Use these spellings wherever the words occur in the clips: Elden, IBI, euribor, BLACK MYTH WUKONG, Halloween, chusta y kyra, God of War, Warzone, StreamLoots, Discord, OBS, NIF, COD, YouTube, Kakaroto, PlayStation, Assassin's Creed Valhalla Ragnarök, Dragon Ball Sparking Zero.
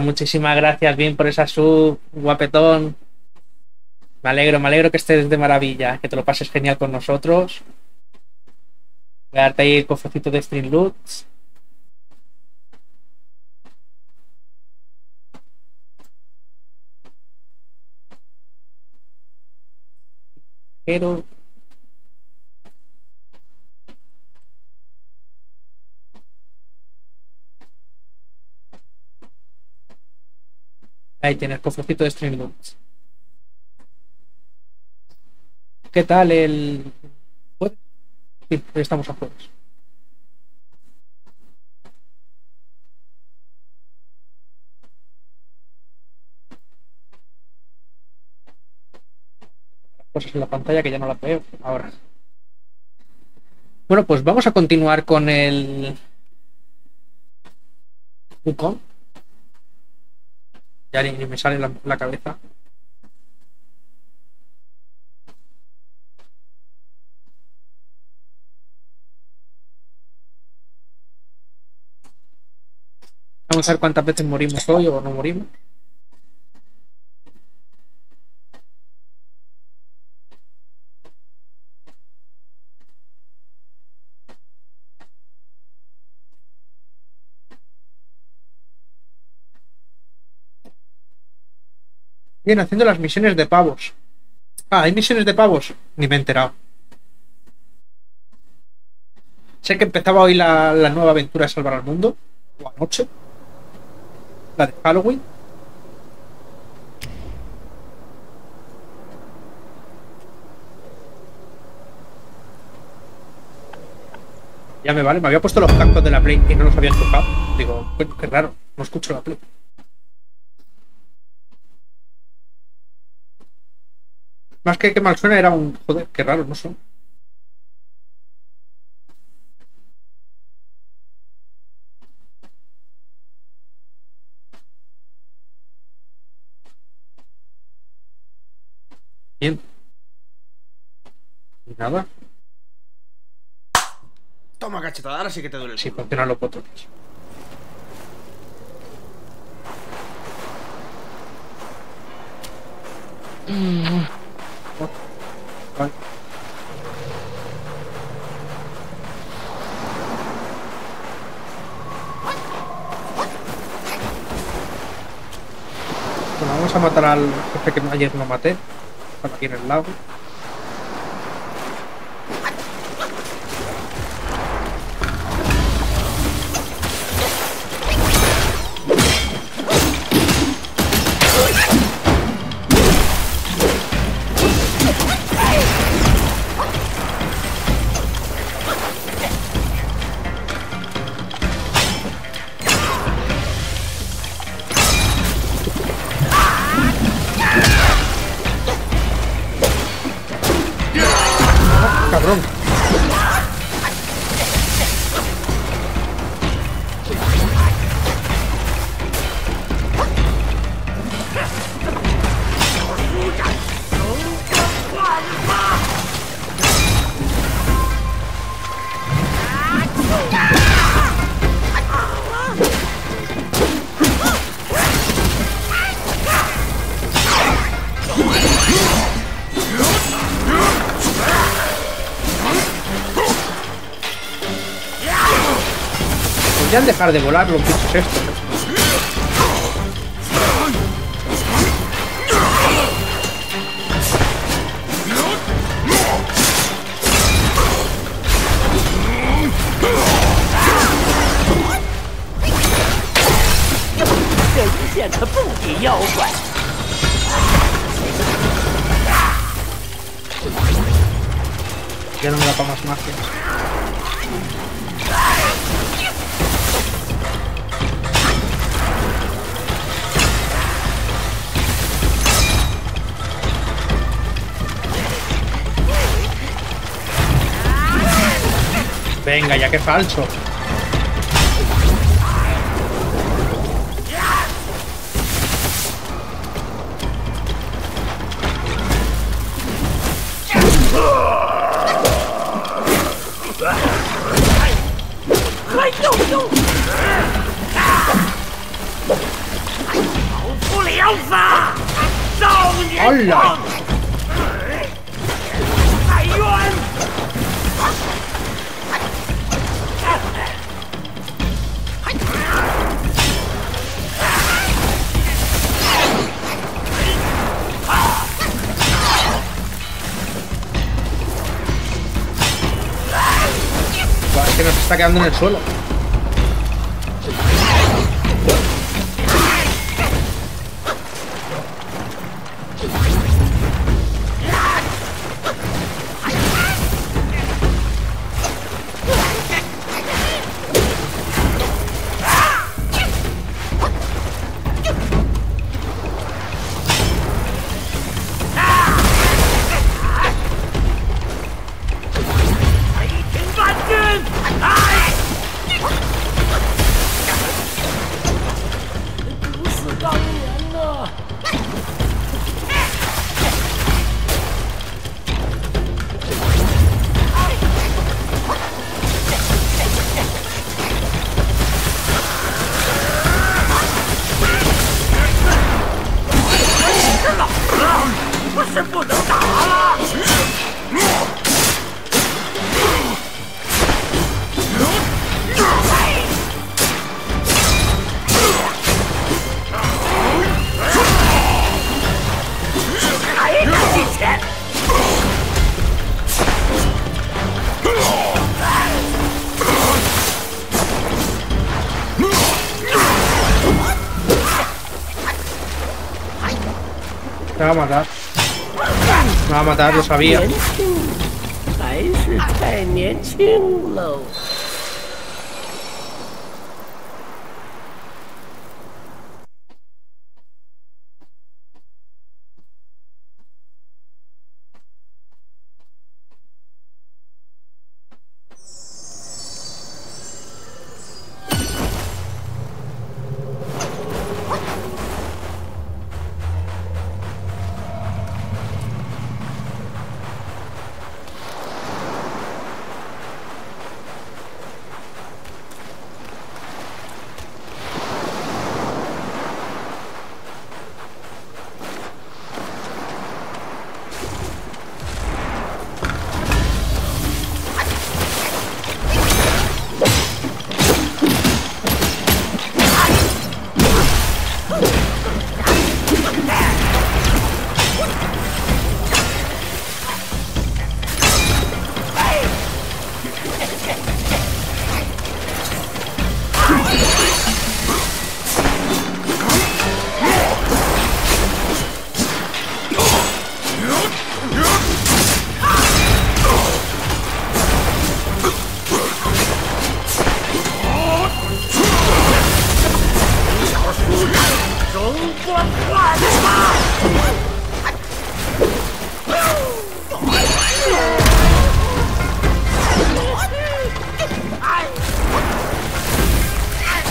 Muchísimas gracias, bien, por esa sub, guapetón. Me alegro que estés de maravilla, que te lo pases genial con nosotros. Voy a darte ahí el cofrecito de StreamLoots. Pero... ahí tienes, cofrecito de StreamLoots. ¿Qué tal el...? Sí, estamos a jueves. Cosas en la pantalla que ya no las veo ahora. Bueno, pues vamos a continuar con el... Wukong. Ya ni me sale la cabeza. Vamos a ver cuántas veces morimos hoy o no morimos. Bien, haciendo las misiones de pavos. Ah, ¿hay misiones de pavos? Ni me he enterado. Sé que empezaba hoy la nueva aventura de salvar al mundo. O anoche. La de Halloween. Ya me vale, me había puesto los cascos de la Play y no los había tocado. Digo, bueno, qué raro, no escucho la Play. Más que mal suena era un... joder, qué raro, no son. Bien. Y nada. Toma cachetada, ahora sí que te duele el culo. Sí, porque no lo puedo tocar. Vale. Bueno, vamos a matar al jefe que ayer no maté. Para aquí en el lago. Podrían dejar de volar los bichos estos. Ya no me da para más magia. Venga, ya que falso. ¡Hola! Es que nos está quedando en el suelo. Me va a matar. Me va a matar, lo sabía.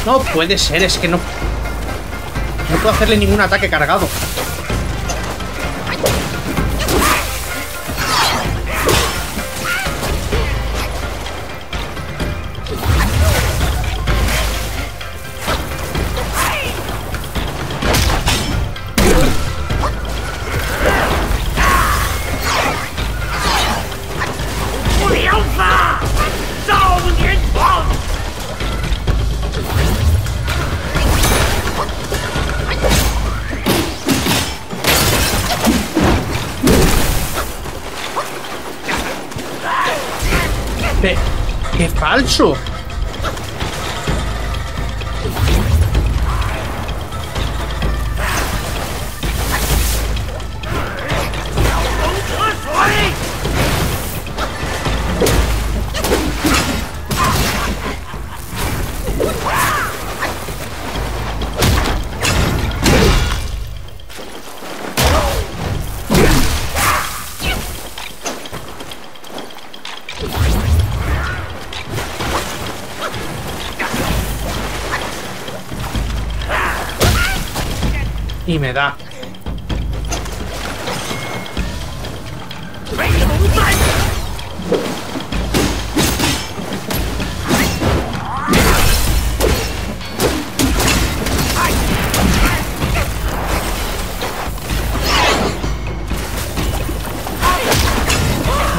No puede ser, es que no... No puedo hacerle ningún ataque cargado. ¡Falso! Y me da.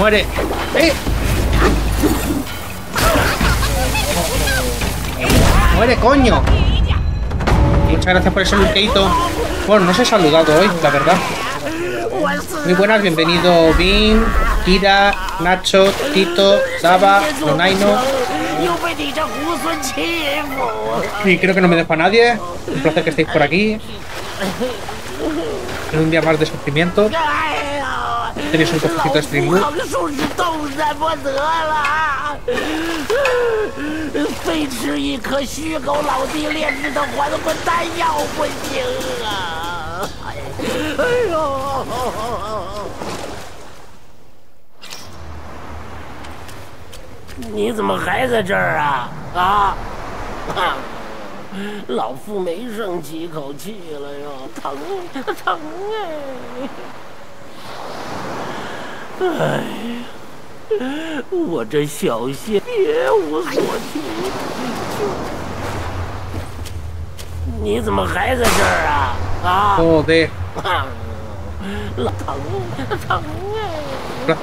muere. ¡Muere, coño! Muchas gracias por ese lukeito. Bueno, no se ha saludado hoy, la verdad. Muy buenas, bienvenido Bin, Kira, Nacho, Tito, Dava, Lonaino. Y creo que no me dejo a nadie. Un placer que estéis por aquí. En un día más de sufrimiento. Tenéis un cofrecito de StreamLoots. Joder. El placer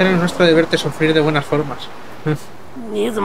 es nuestro de verte sufrir de buenas formas. No me deja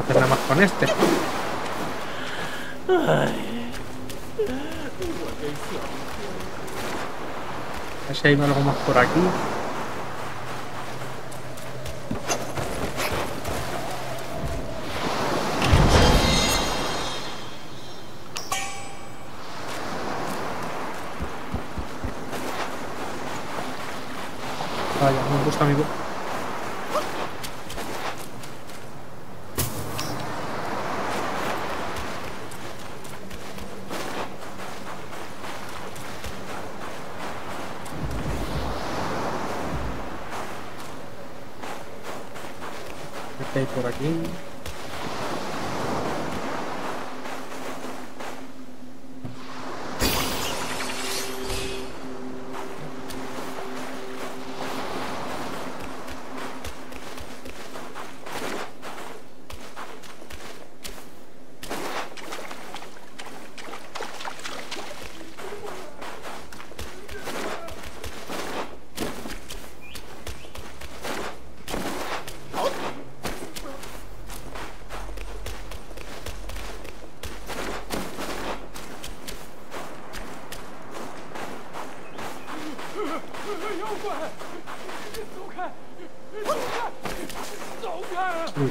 hacer nada más con este. A ver si hay algo más por aquí. Vaya, me gusta mi voz. ¿Qué hay por aquí?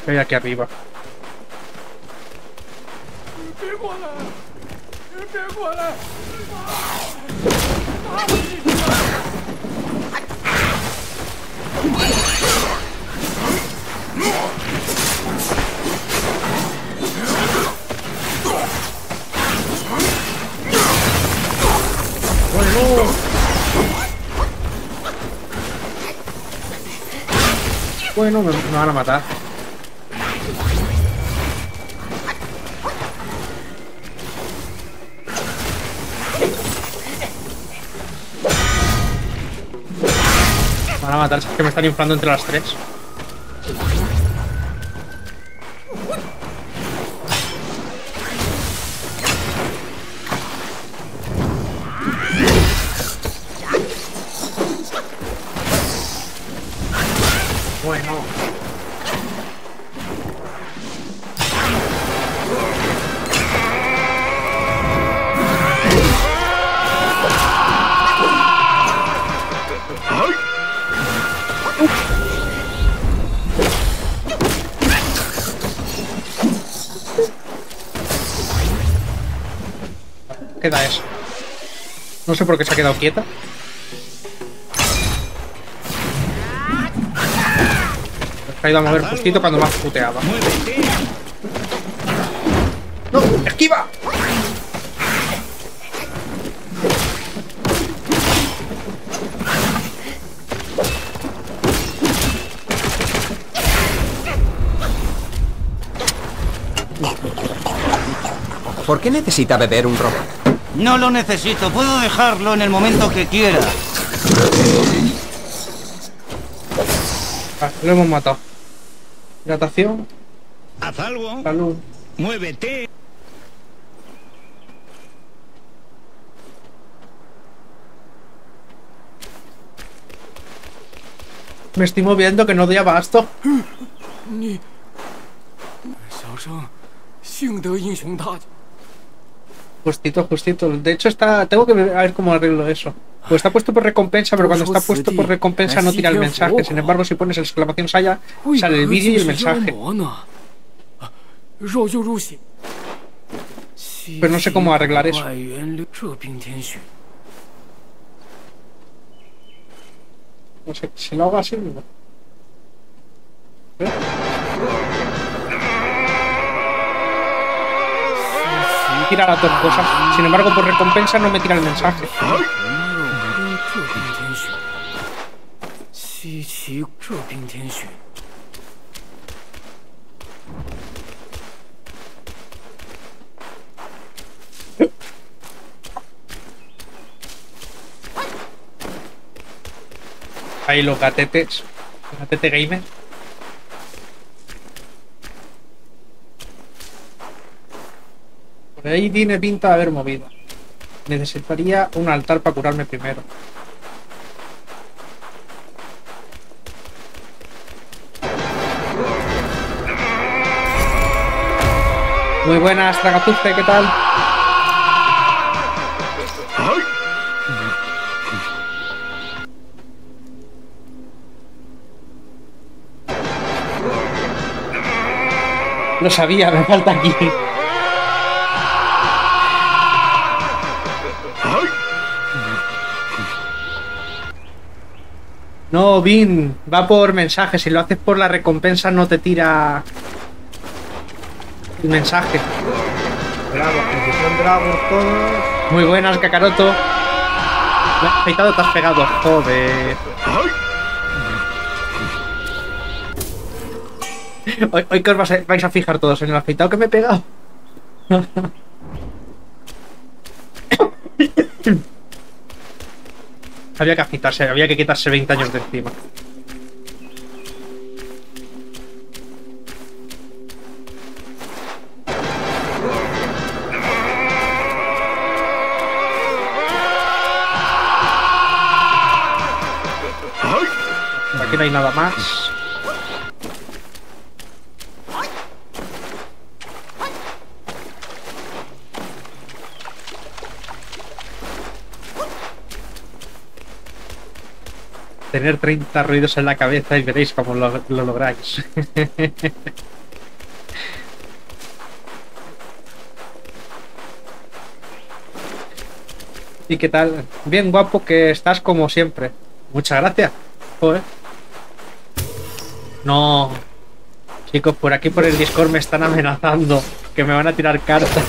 Estoy aquí arriba. Bueno, me van a matar. Matar, que me están inflando entre las tres. Bueno. Queda eso. No sé por qué se ha quedado quieta. Se ha ido a mover justito cuando más puteaba. ¡No! ¡Esquiva! ¿Por qué necesita beber un robo? No lo necesito, puedo dejarlo en el momento que quiera. Ah, lo hemos matado. Hidratación. Haz algo. Salud. Muévete. Me estoy moviendo que no doy abasto. Justito, justito. De hecho está... Tengo que ver cómo arreglo eso. Pues está puesto por recompensa, pero cuando está puesto por recompensa no tira el mensaje. Sin embargo, si pones exclamación Saya, sale el vídeo y el mensaje. Pero no sé cómo arreglar eso. No sé, si lo hago así, no. ¿Eh? Tira las dos cosas. Sin embargo, por recompensa no me tira el mensaje. Ahí los gatetes. Gatete gamer. Por ahí tiene pinta de haber movido. Necesitaría un altar para curarme primero. Muy buenas, Tragatuce, ¿qué tal? Lo sabía, me falta aquí. No, Vin, va por mensaje. Si lo haces por la recompensa no te tira el mensaje. Bravo, que son bravos todos. Muy buenas, Kakaroto. Me has afeitado, te has pegado. Joder. Hoy que os vais a fijar todos en el afeitado que me he pegado. Había que afeitarse, había que quitarse 20 años de encima. Aquí no hay nada más. Tener 30 ruidos en la cabeza y veréis cómo lo lográis. ¿Y qué tal? Bien guapo que estás como siempre. Muchas gracias. Joder. No. Chicos, por aquí por el Discord me están amenazando. Que me van a tirar cartas.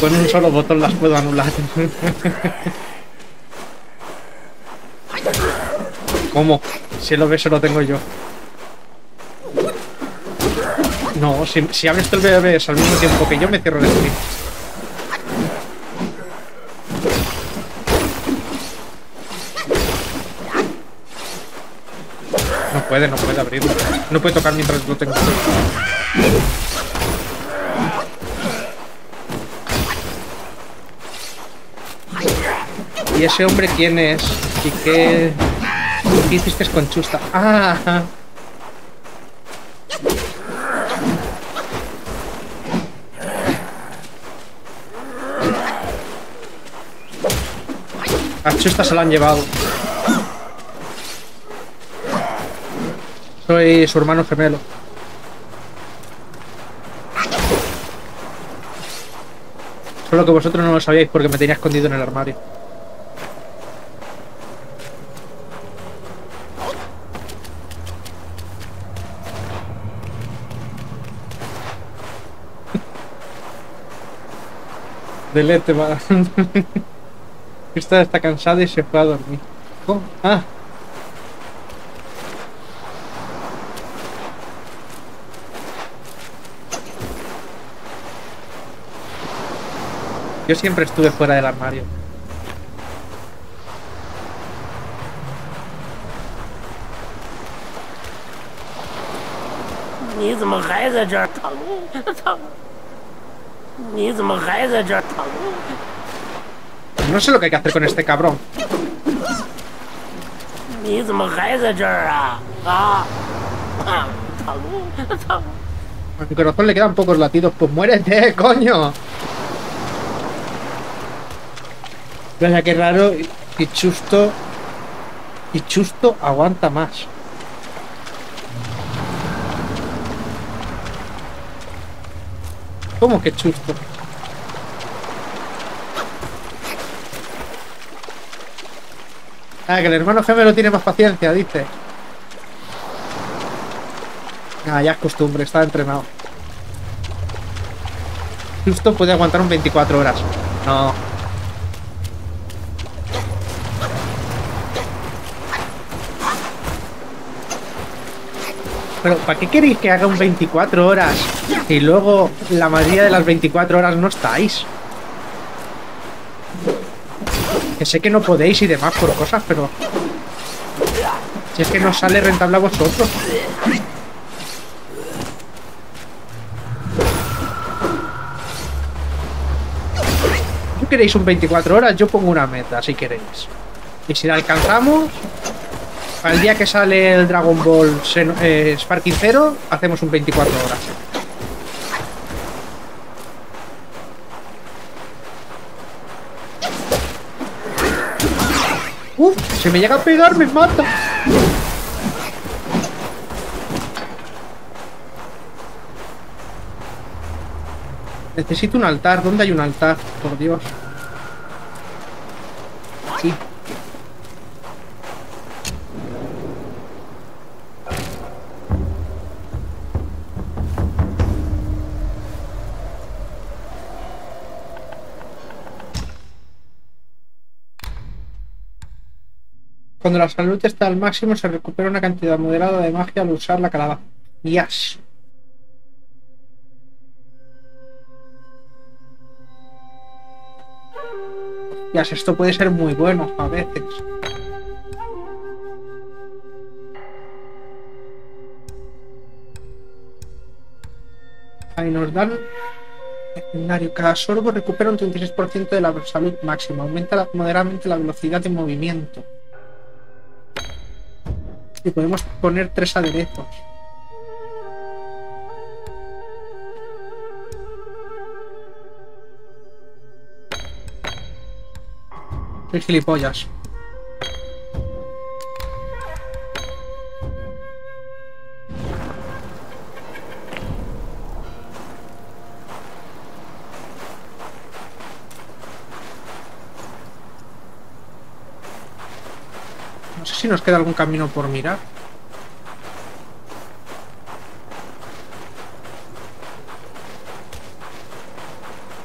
Con un solo botón las puedo anular. ¿Cómo? Si el OBS lo tengo yo. No, si abres tú el OBS al mismo tiempo que yo me cierro el stream. No puede abrirlo. No puede tocar mientras lo tengo. ¿Y ese hombre quién es? ¿Y qué hiciste con Chusta? ¡Ah! A Chusta se la han llevado. Soy su hermano gemelo. Solo que vosotros no lo sabíais porque me tenía escondido en el armario. Delete, va. Esta está cansada y se fue a dormir. ¿Cómo? Ah. Yo siempre estuve fuera del armario. No sé lo que hay que hacer con este cabrón. A mi corazón le quedan pocos latidos. Pues muérete, coño. Vaya, qué raro. Y Chusto. Y Chusto aguanta más. ¿Cómo que Chusto? Ah, que el hermano gemelo tiene más paciencia, dice. Ah, ya es costumbre, está entrenado. Chusto puede aguantar un 24 horas. No. Pero, ¿para qué queréis que haga un 24 horas y luego la mayoría de las 24 horas no estáis? Que sé que no podéis y demás por cosas, pero... si es que no sale rentable a vosotros. Si queréis un 24 horas, yo pongo una meta, si queréis. Y si la alcanzamos... al día que sale el Dragon Ball Sparking Zero, hacemos un 24 horas. Uf, si me llega a pegar, me mata. Necesito un altar. ¿Dónde hay un altar? Por Dios. Sí. Cuando la salud está al máximo, se recupera una cantidad moderada de magia al usar la calabaza. ¡Yes! ¡Yes! Esto puede ser muy bueno a veces. Ahí nos dan... legendario. Cada sorbo recupera un 36% de la salud máxima. Aumenta moderadamente la velocidad de movimiento. Y podemos poner 3 aderezos. Soy gilipollas. No sé si nos queda algún camino por mirar.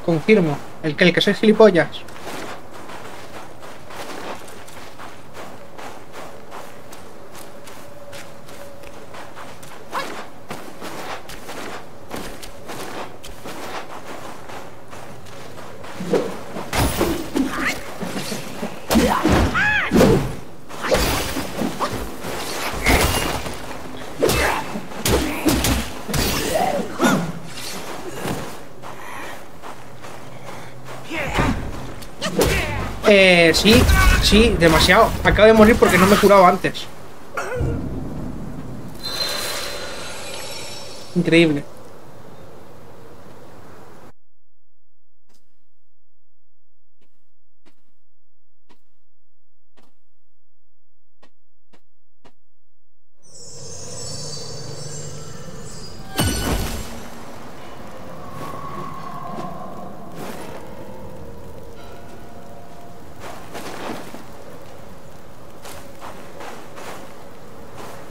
Confirmo. El que soy gilipollas. Sí, demasiado. Acabo de morir porque no me he curado antes. Increíble.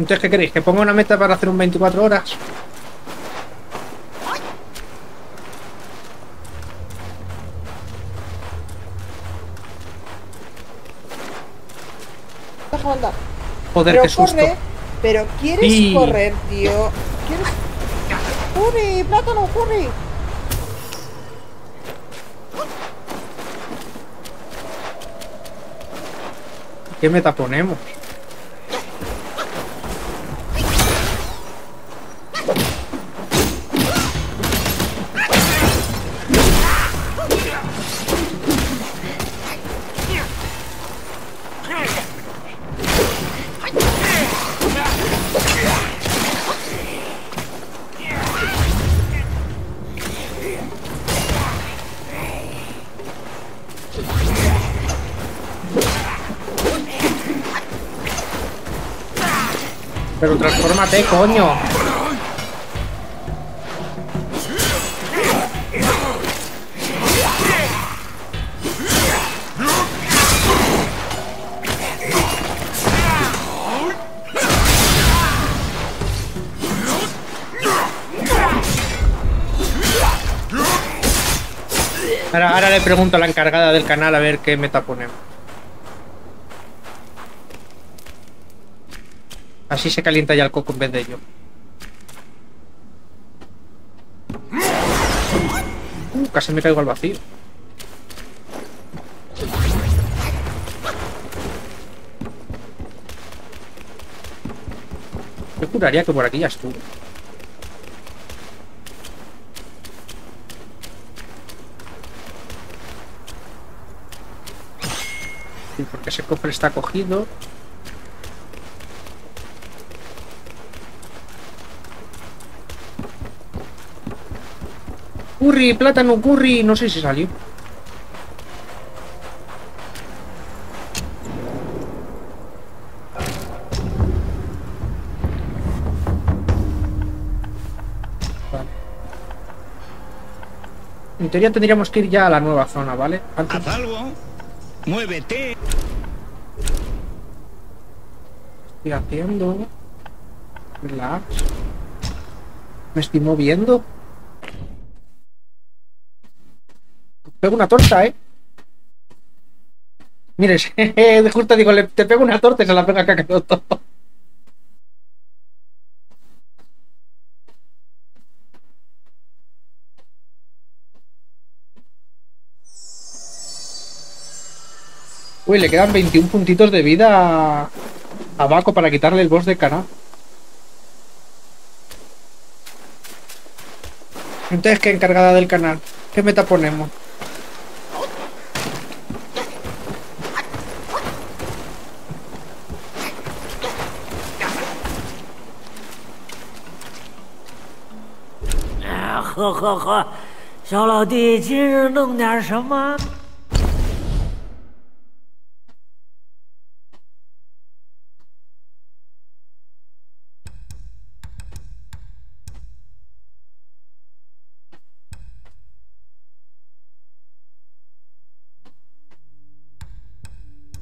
Entonces, ¿qué queréis? ¿Que ponga una meta para hacer un 24 horas? Joder, pero qué susto. Corre, pero quieres y... correr, tío. ¿Quieres... ¡Corre, plátano, corre! ¿Qué meta ponemos? Pero transfórmate, coño. Ahora le pregunto a la encargada del canal a ver qué meta ponemos. Así se calienta ya el coco en vez de yo. Casi me caigo al vacío. Yo juraría que por aquí ya estuve. Sí, porque ese cofre está cogido. Curry, plátano, curry, no sé si salió. Vale. En teoría tendríamos que ir ya a la nueva zona, ¿vale? Antes... Haz algo, muévete. Estoy haciendo. Relax. Me estoy moviendo. Pego una torta, ¿eh? Mires, justo digo, te pego una torta y se la pega Kakaroto. Uy, le quedan 21 puntitos de vida a Baco para quitarle el boss de Kana. Entonces, ¿qué encargada del canal? ¿Qué meta ponemos?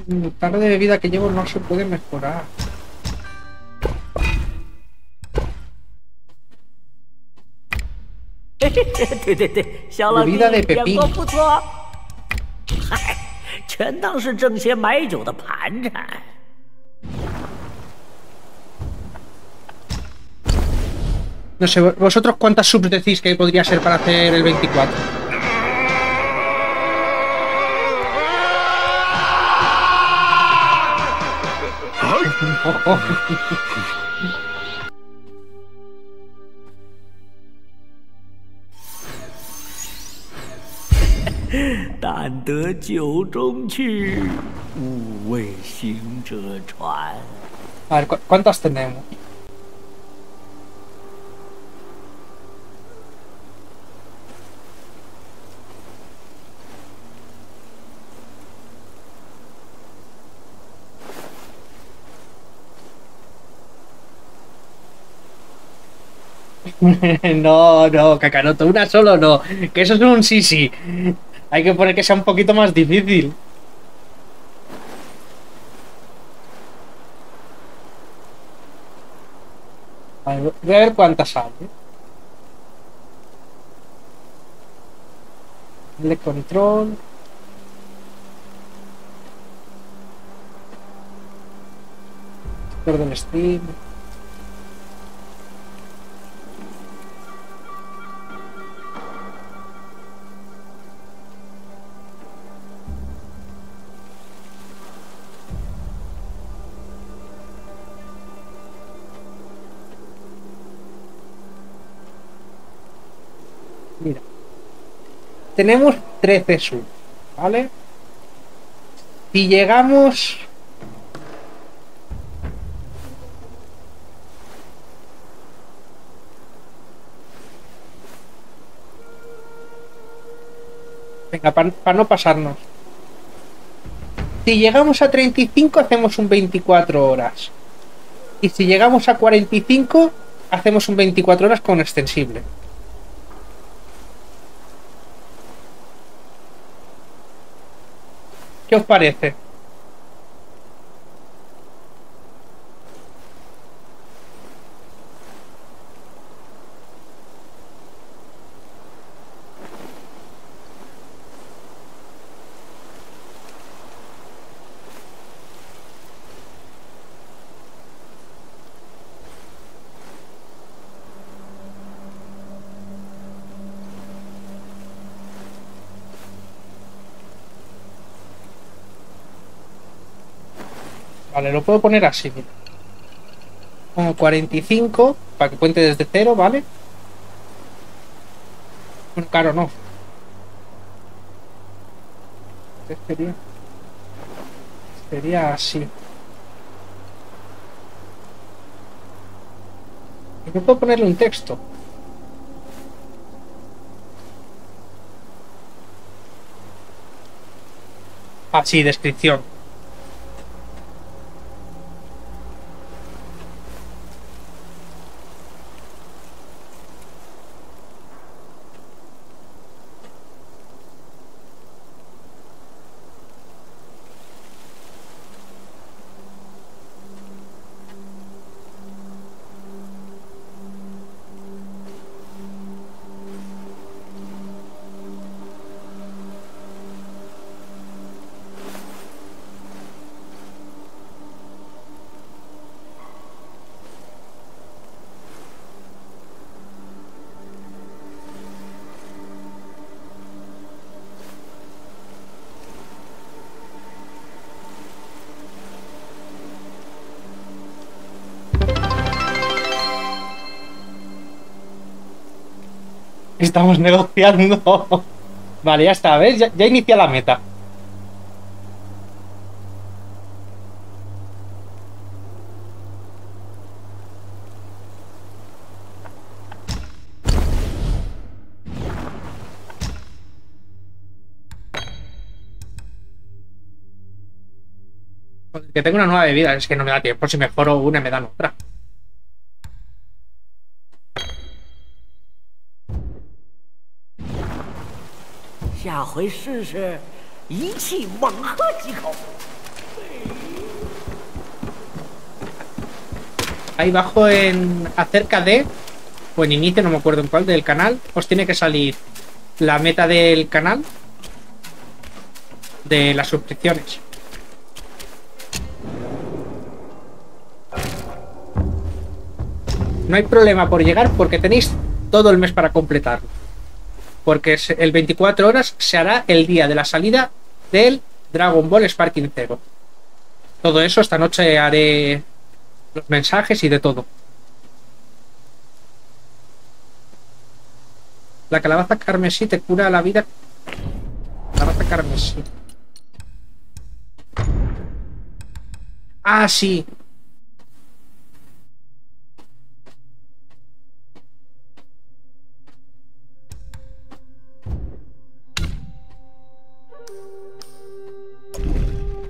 El tarde de bebida que llevo no se puede mejorar. Bebida de pepino. No sé, ¿vosotros cuántas subs decís que podría ser para hacer el 24? A ver, ¿cuántas tenemos? No, no, Kakaroto, una solo no. Que eso es un sí. Hay que poner que sea un poquito más difícil. A ver, voy a ver cuántas hay. Le control. Discord del stream. Mira, tenemos 13 subs, ¿vale? Si llegamos... Venga, para no pasarnos. Si llegamos a 35 hacemos un 24 horas. Y si llegamos a 45 hacemos un 24 horas con extensible. ¿Qué os parece? Vale, lo puedo poner así, mira. Como 45, para que cuente desde cero, ¿vale? Bueno, claro, no. Sería así. No puedo ponerle un texto. Así, descripción. Estamos negociando. Vale, ya está, ¿ves? Ya inicia la meta. Que tengo una nueva bebida, es que no me da tiempo. Si mejoro una, me dan otra. Ahí bajo en acerca de o en inicio, no me acuerdo en cuál del canal, os tiene que salir la meta del canal de las suscripciones. No hay problema por llegar porque tenéis todo el mes para completarlo. Porque el 24 horas se hará el día de la salida del Dragon Ball Sparking Zero. Todo eso, esta noche haré los mensajes y de todo. La calabaza carmesí te cura la vida. Calabaza carmesí. Ah, sí.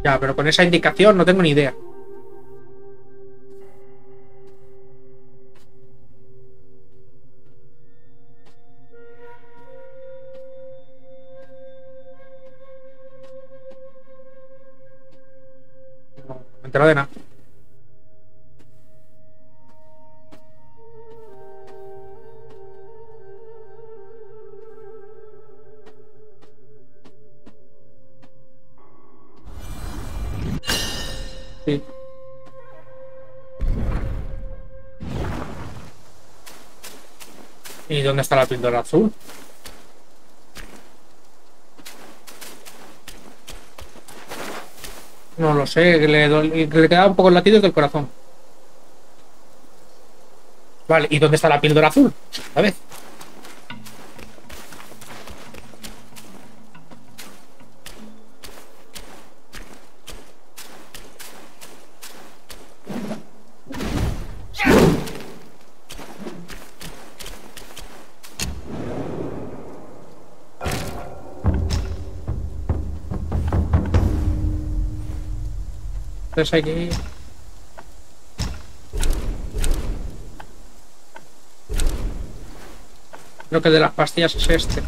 Ya, pero con esa indicación no tengo ni idea. No me entero de nada. Sí. ¿Y dónde está la píldora azul? No lo sé, le queda un poco latidos del corazón. Vale, ¿y dónde está la píldora azul? A ver. Entonces hay que ir. Creo que el de las pastillas es este.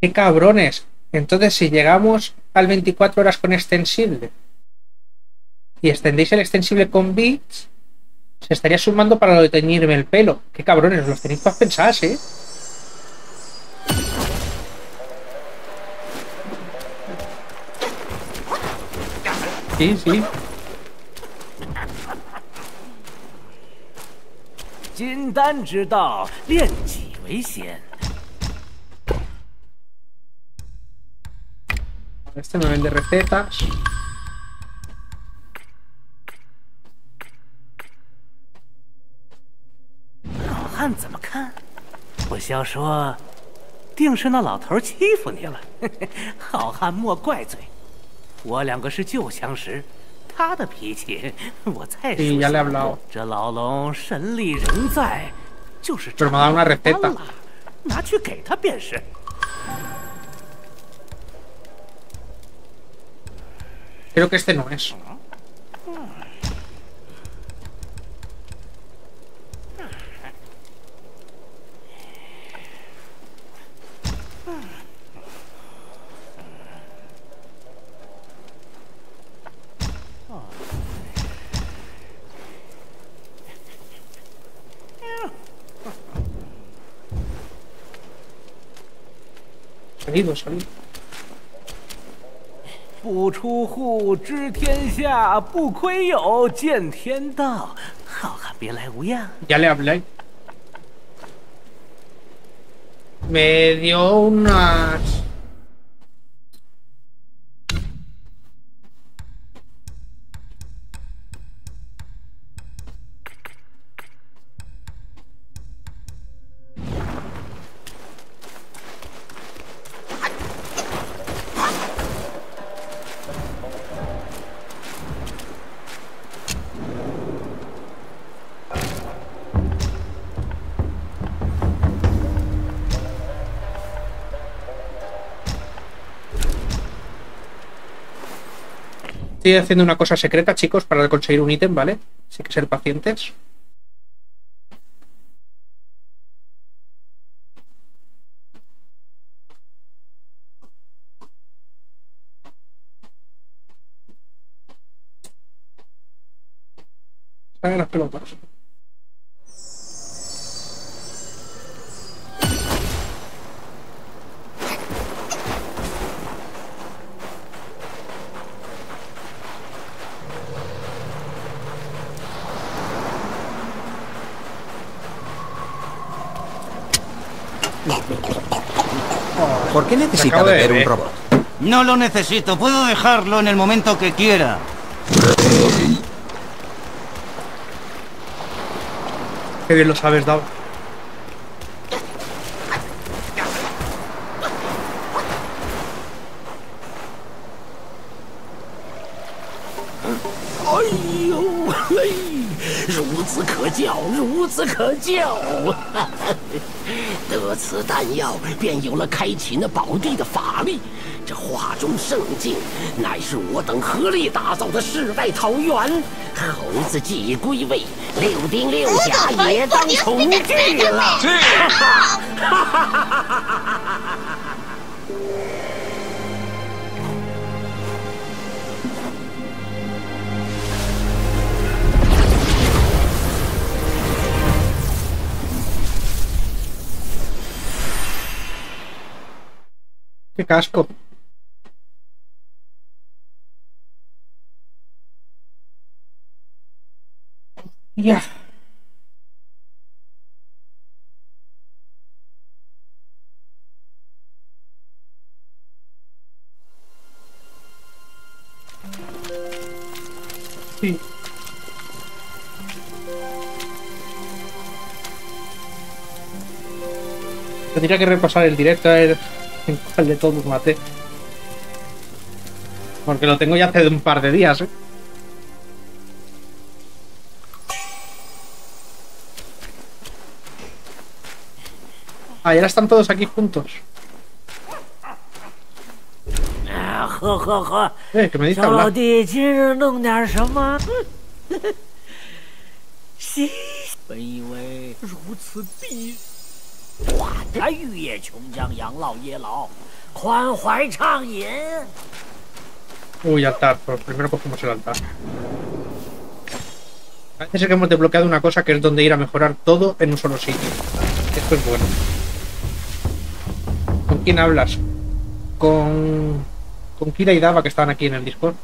¡Qué cabrones! Entonces, si llegamos al 24 horas con extensible y extendéis el extensible con bits, se estaría sumando para lo de teñirme el pelo. ¡Qué cabrones! Los tenéis más pensados, ¿eh? Sí, sí. Este me vende recetas. Sí, ya le he hablado. Pero me ha dado una receta. Creo que este no es. Salido, salido. 不出户知天下，不窥友见天道。好汉别来无恙。Ya le hablé. Me dio unas. Estoy haciendo una cosa secreta, chicos, para conseguir un ítem, ¿vale? Así que ser pacientes. Salen las pelotas. ¿Por qué necesita beber un robot? No lo necesito, puedo dejarlo en el momento que quiera. Qué bien lo sabes, Dao. ¡Qué casco! ¡Ya! Sí. Tendría que repasar el directo a ver en cuál de todos maté. Porque lo tengo ya hace un par de días, ¿eh? Ah, ya están todos aquí juntos. ¿Qué me dice hablar? Uy, altar. Pues primero cogemos el altar. Parece que hemos desbloqueado una cosa que es donde ir a mejorar todo en un solo sitio. Esto es bueno. ¿Con quién hablas? Con Kira y Dava, que estaban aquí en el Discord.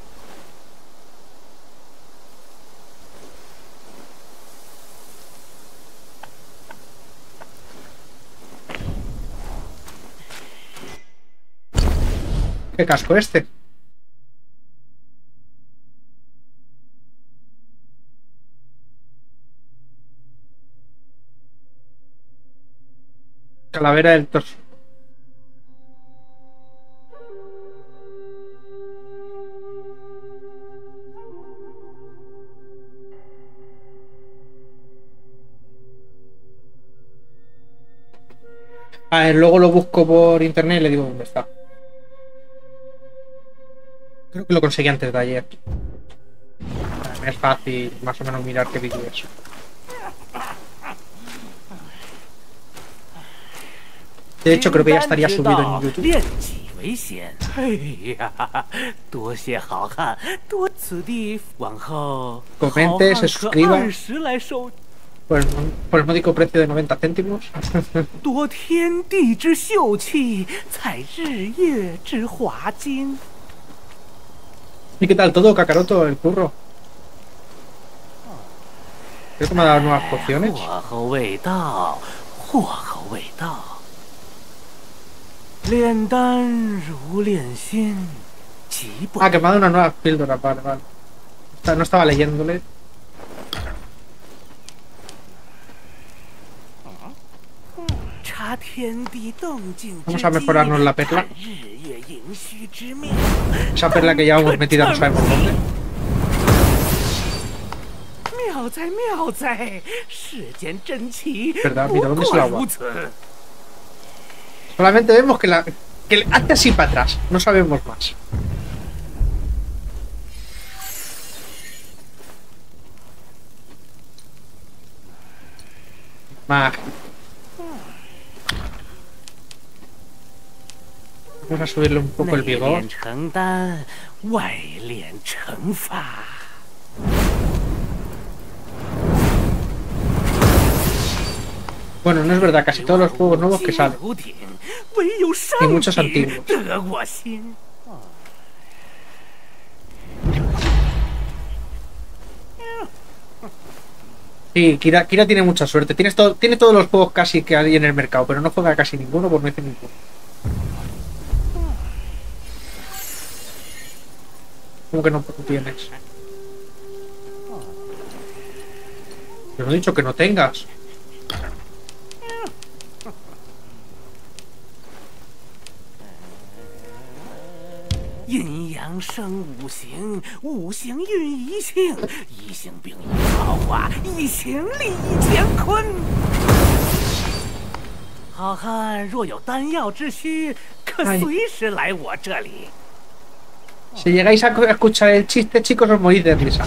¿Qué casco este? Calavera del torso. A ver, luego lo busco por internet y le digo dónde está. Creo que lo conseguí antes de ayer. Es fácil más o menos mirar qué vídeo es. De hecho, creo que ya estaría subido en YouTube. Comente, se suscriba. Por el módico precio de 90 céntimos. ¿Y qué tal todo, Kakaroto, el curro? Creo que me ha dado nuevas pociones. Ah, que me ha dado una nueva píldora, vale, vale. No estaba leyéndole. Vamos a mejorarnos la perla. Esa perla que llevamos metida no sabemos dónde. Verdad, mira, ¿dónde es el agua? Solamente vemos que hace así para atrás, no sabemos más. Vamos a subirle un poco el vigor. Bueno, no es verdad, casi todos los juegos nuevos que salen. Y muchos antiguos. Sí, Kira tiene mucha suerte. Tiene todos los juegos casi que hay en el mercado, pero no juega casi ninguno por no decir ninguno. Como que no tienes. Te lo he dicho que no tengas. Ay. Si llegáis a escuchar el chiste, chicos, os morís de risa.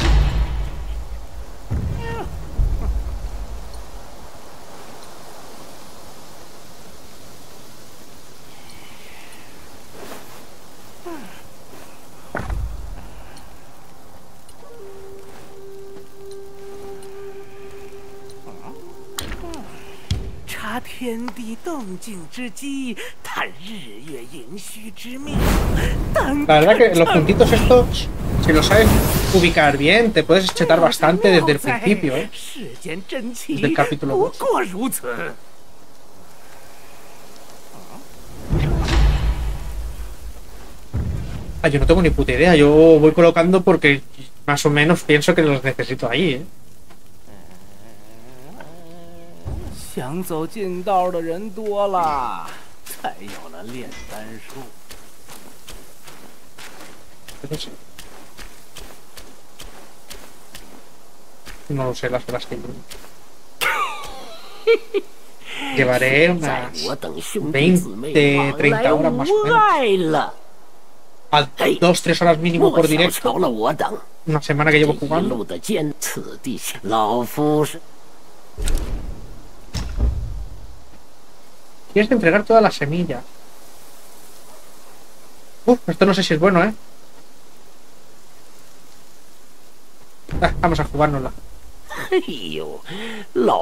La verdad que los puntitos estos, si lo sabes ubicar bien, te puedes chetar bastante desde el principio, ¿eh? Desde el capítulo 2. Ah, yo no tengo ni puta idea, yo voy colocando porque más o menos pienso que los necesito ahí, ¿eh? No lo sé las horas que llevo. Llevaré unas 20, 30 horas más o menos. A 2-3 horas mínimo por directo. Una semana que llevo jugando. Tienes que entregar todas las semillas. Uf, esto no sé si es bueno, ¿eh? Ah, vamos a jugárnosla. Ah,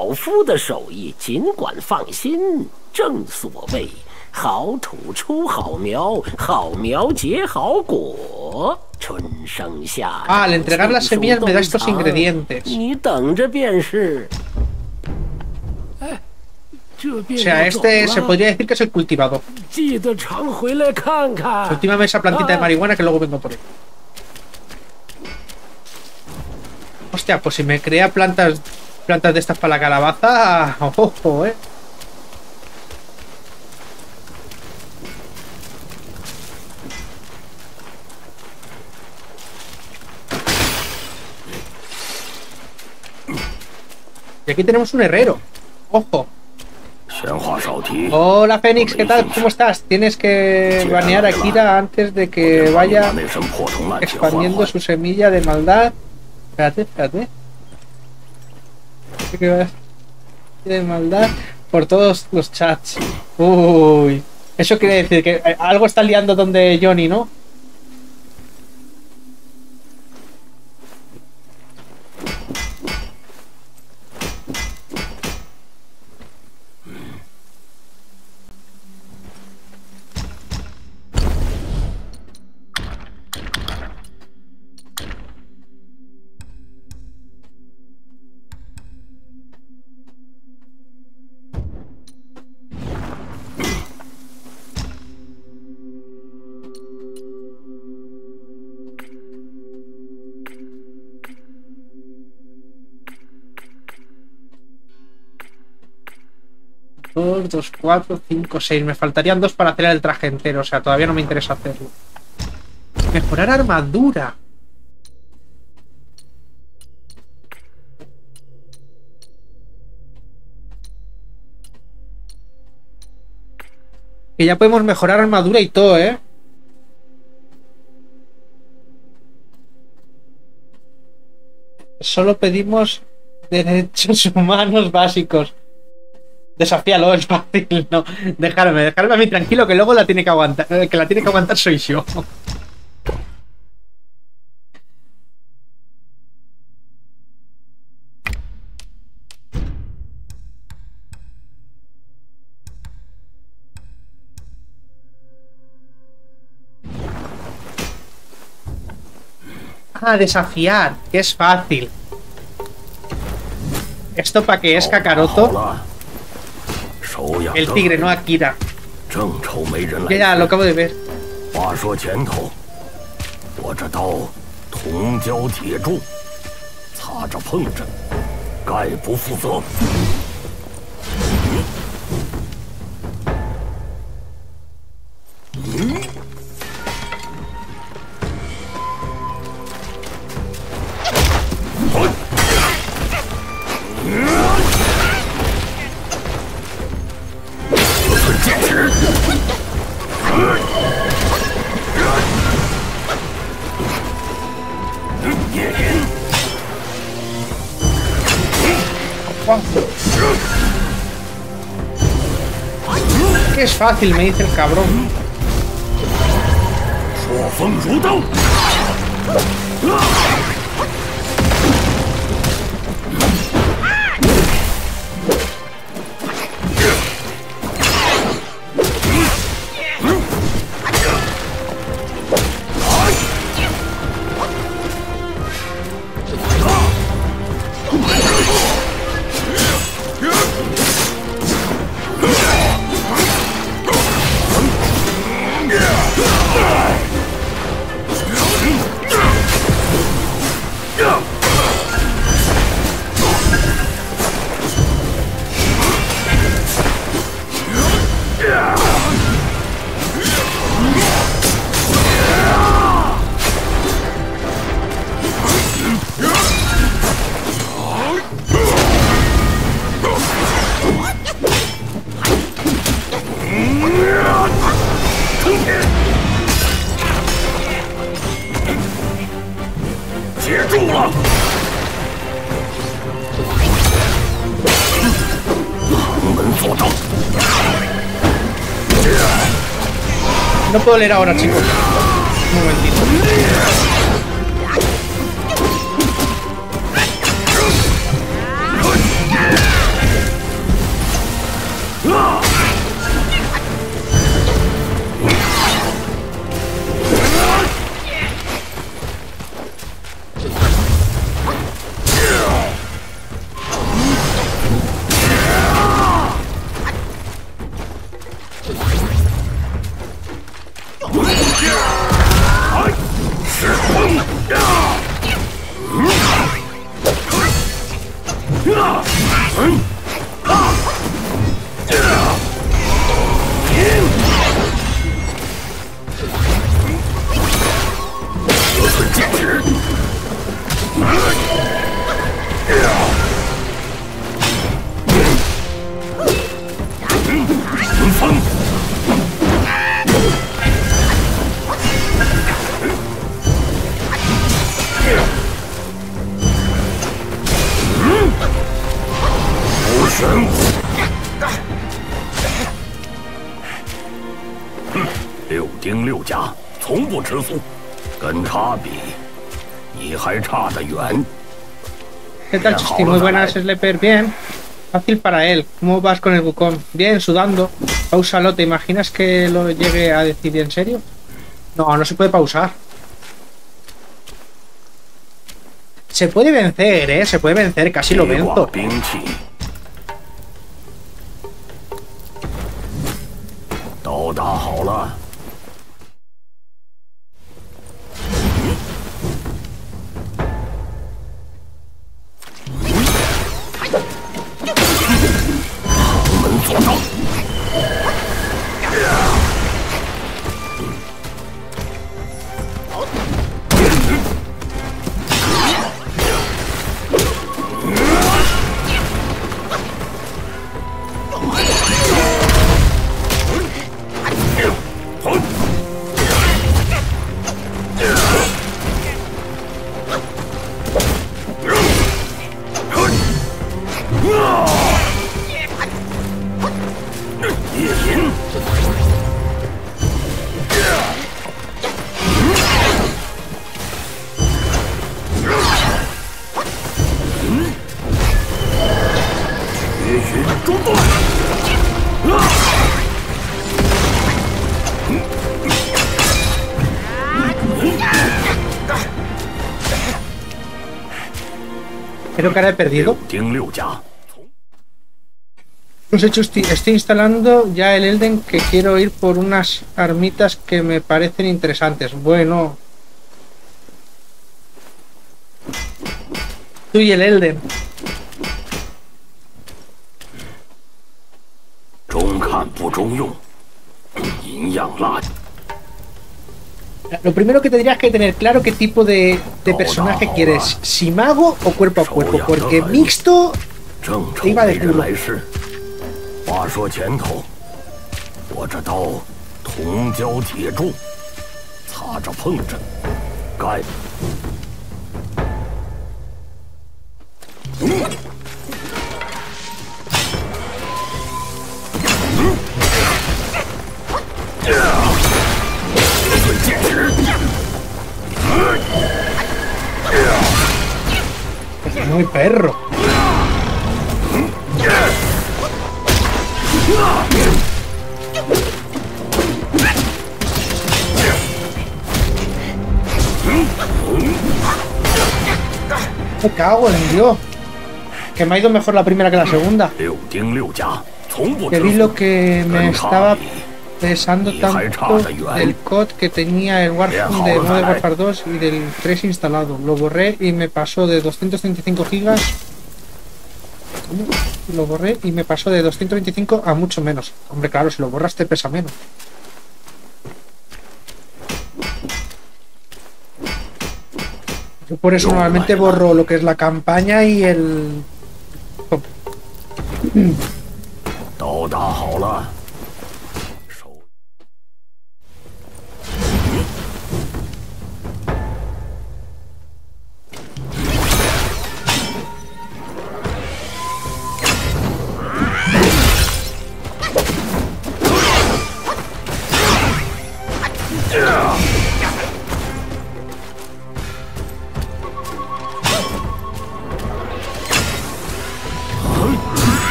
al entregar las semillas me da estos ingredientes. O sea, este se podría decir que es el cultivador. Cultívame esa plantita de marihuana que luego vengo por él. Hostia, pues si me crea plantas de estas para la calabaza, ojo, eh. Y aquí tenemos un herrero, ojo. Hola Fénix, ¿qué tal? ¿Cómo estás? Tienes que banear a Kira antes de que vaya expandiendo su semilla de maldad. Espérate, espérate. De maldad por todos los chats. Uy. Eso quiere decir que algo está liando donde Johnny, ¿no? Dos, 4, 5, 6. Me faltarían 2 para hacer el traje entero. O sea, todavía no me interesa hacerlo. Mejorar armadura. Que ya podemos mejorar armadura y todo, ¿eh? Solo pedimos derechos humanos básicos. Desafíalo, es fácil, no. Dejarme a mí tranquilo, que luego la tiene que aguantar. Que la tiene que aguantar soy yo. Ah, desafiar, que es fácil. ¿Esto para qué es, Kakaroto? El tigre, no Akira. Ya, lo acabo de ver. Que es fácil, me dice el cabrón. No puedo leer ahora, chicos. Un momentito. ¿Qué tal, Chusti? Muy buenas, Sleeper. Bien. Fácil para él. ¿Cómo vas con el Wukong? Bien, sudando. Pausalo. ¿Te imaginas que lo llegue a decir en serio? No, no se puede pausar. Se puede vencer, ¿eh? Se puede vencer. Casi lo venzo. Creo que ahora he perdido. No sé, Chusti, estoy instalando ya el Elden, que quiero ir por unas armitas que me parecen interesantes. Bueno. Tú y el Elden. Lo primero que tendrías que tener claro qué tipo de personaje quieres, si mago o cuerpo a cuerpo, porque mixto te iba de culo. Muy perro. Me cago en Dios. Que me ha ido mejor la primera que la segunda. Que vi lo que me estaba pesando tanto del COD que tenía el Warzone de Modern Warfare 2 y del 3 instalado. Lo borré y me pasó de 235 gigas. Lo borré y me pasó de 225 a mucho menos. Hombre, claro, si lo borras te pesa menos. Yo por eso normalmente borro lo que es la campaña y el... Oh.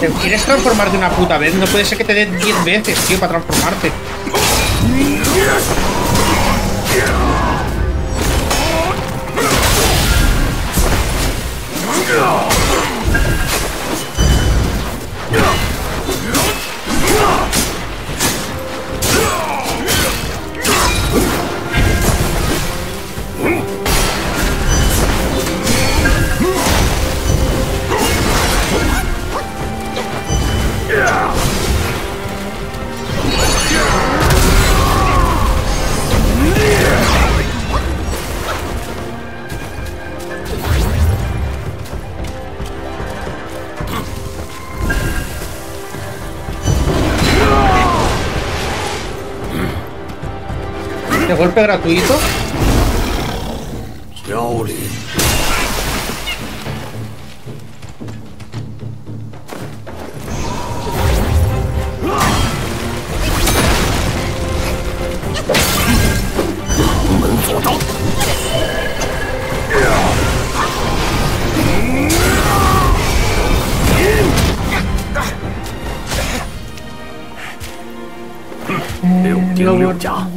¿Te quieres transformar de una puta vez? No puede ser que te dé 10 veces, tío, para transformarte. ¿De golpe gratuito?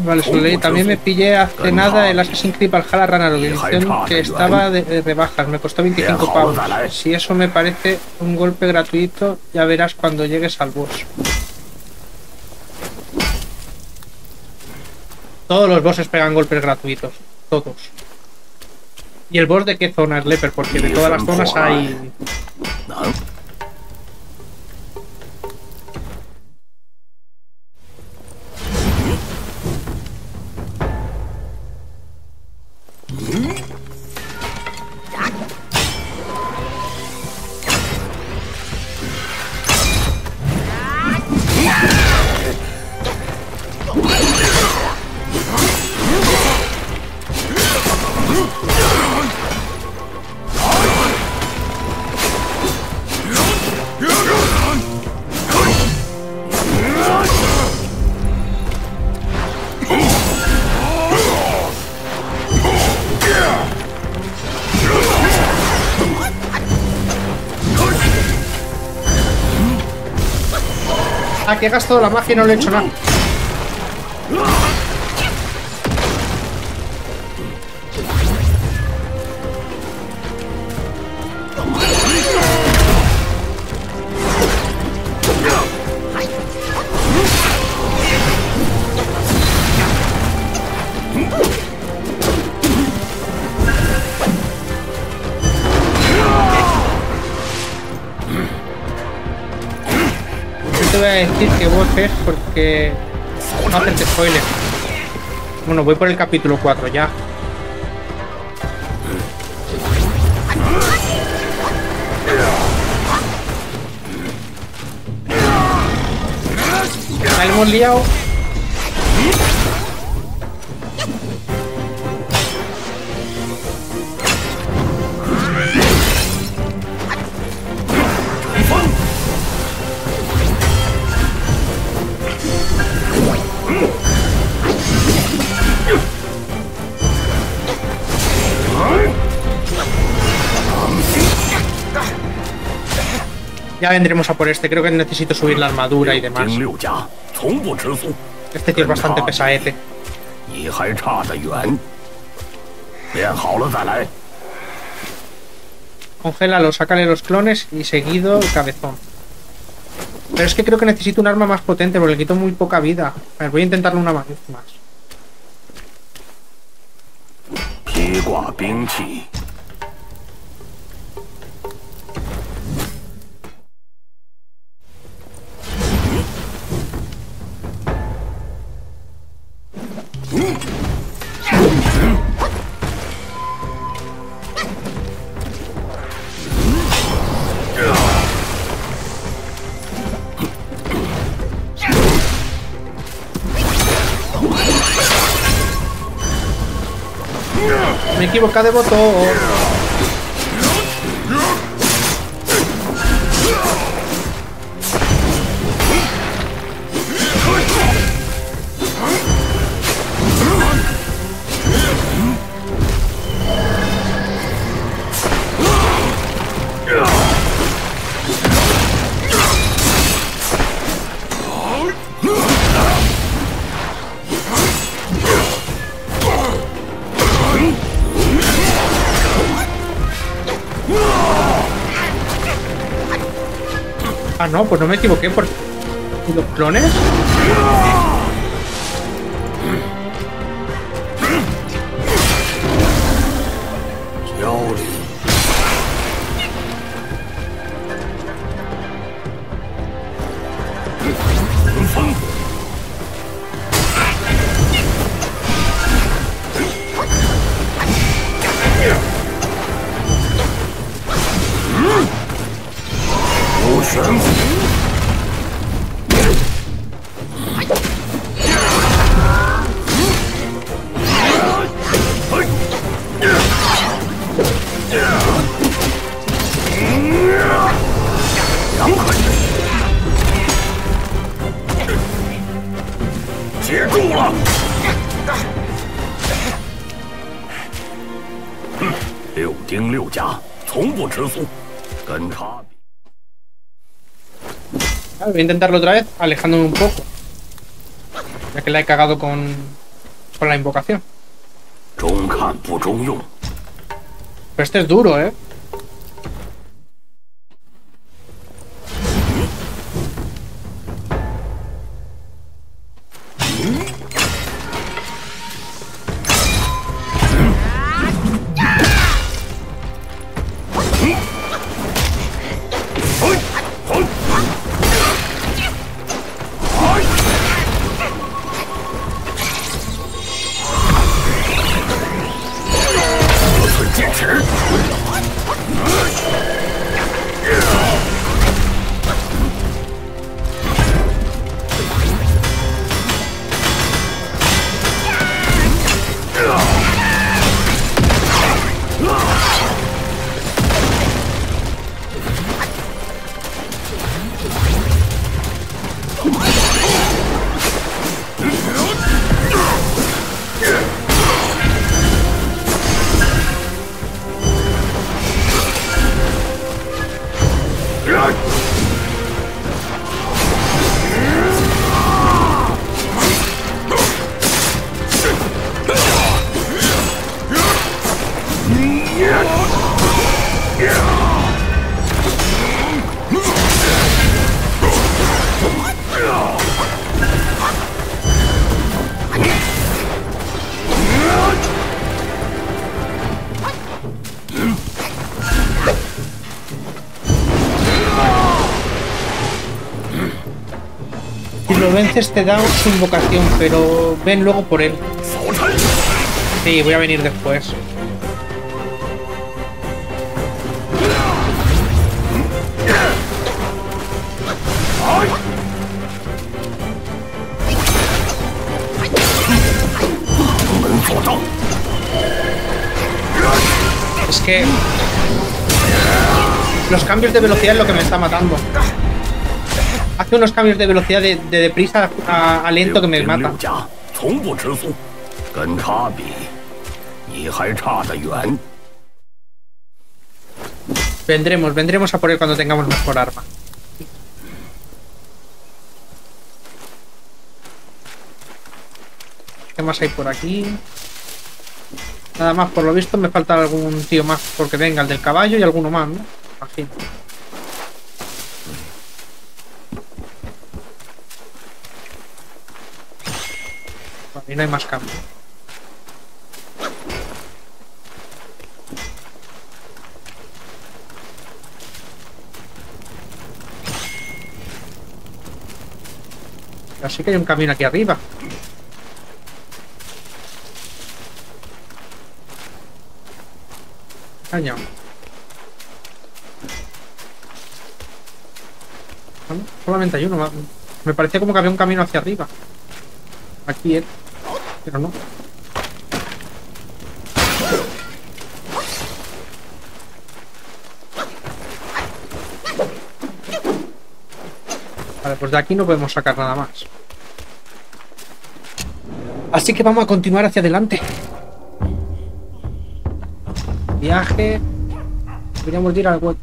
Vale, Soleil, también me pillé hace nada el Assassin's Creed Valhalla Ragnarök, que estaba de rebajas, me costó 25 pavos. Si eso me parece un golpe gratuito, ya verás cuando llegues al boss. Todos los bosses pegan golpes gratuitos, todos. ¿Y el boss de qué zona es Leper? Porque de todas las zonas hay... Que he gastado la magia y no le he hecho nada. Que voces porque no haces spoiler. Bueno, voy por el capítulo 4 ya. La hemos liado. Ya vendremos a por este, creo que necesito subir la armadura y demás. Este tío es bastante pesaete. Congélalo, sácale los clones y seguido el cabezón. Pero es que creo que necesito un arma más potente porque le quito muy poca vida. A ver, voy a intentarlo una vez más. Me equivoqué de botón. Ah, no, pues no me equivoqué porque... ¿Los clones? Voy a intentarlo otra vez, alejándome un poco, ya que la he cagado con la invocación. Pero este es duro, ¿eh? Te da su invocación, pero ven luego por él. Sí, voy a venir después. Es que... los cambios de velocidad es lo que me está matando. Hace unos cambios de velocidad de deprisa a lento que me mata. Vendremos a por él cuando tengamos mejor arma. ¿Qué más hay por aquí? Nada más, por lo visto me falta algún tío más porque venga el del caballo y alguno más, ¿no? Imagino. Y no hay más cambio. Así que hay un camino aquí arriba. Cañón. Solamente hay uno. Me parecía como que había un camino hacia arriba. Aquí, ¿eh? Pero no. Vale, pues de aquí no podemos sacar nada más. Así que vamos a continuar hacia adelante. Viaje. Podríamos ir al hueco.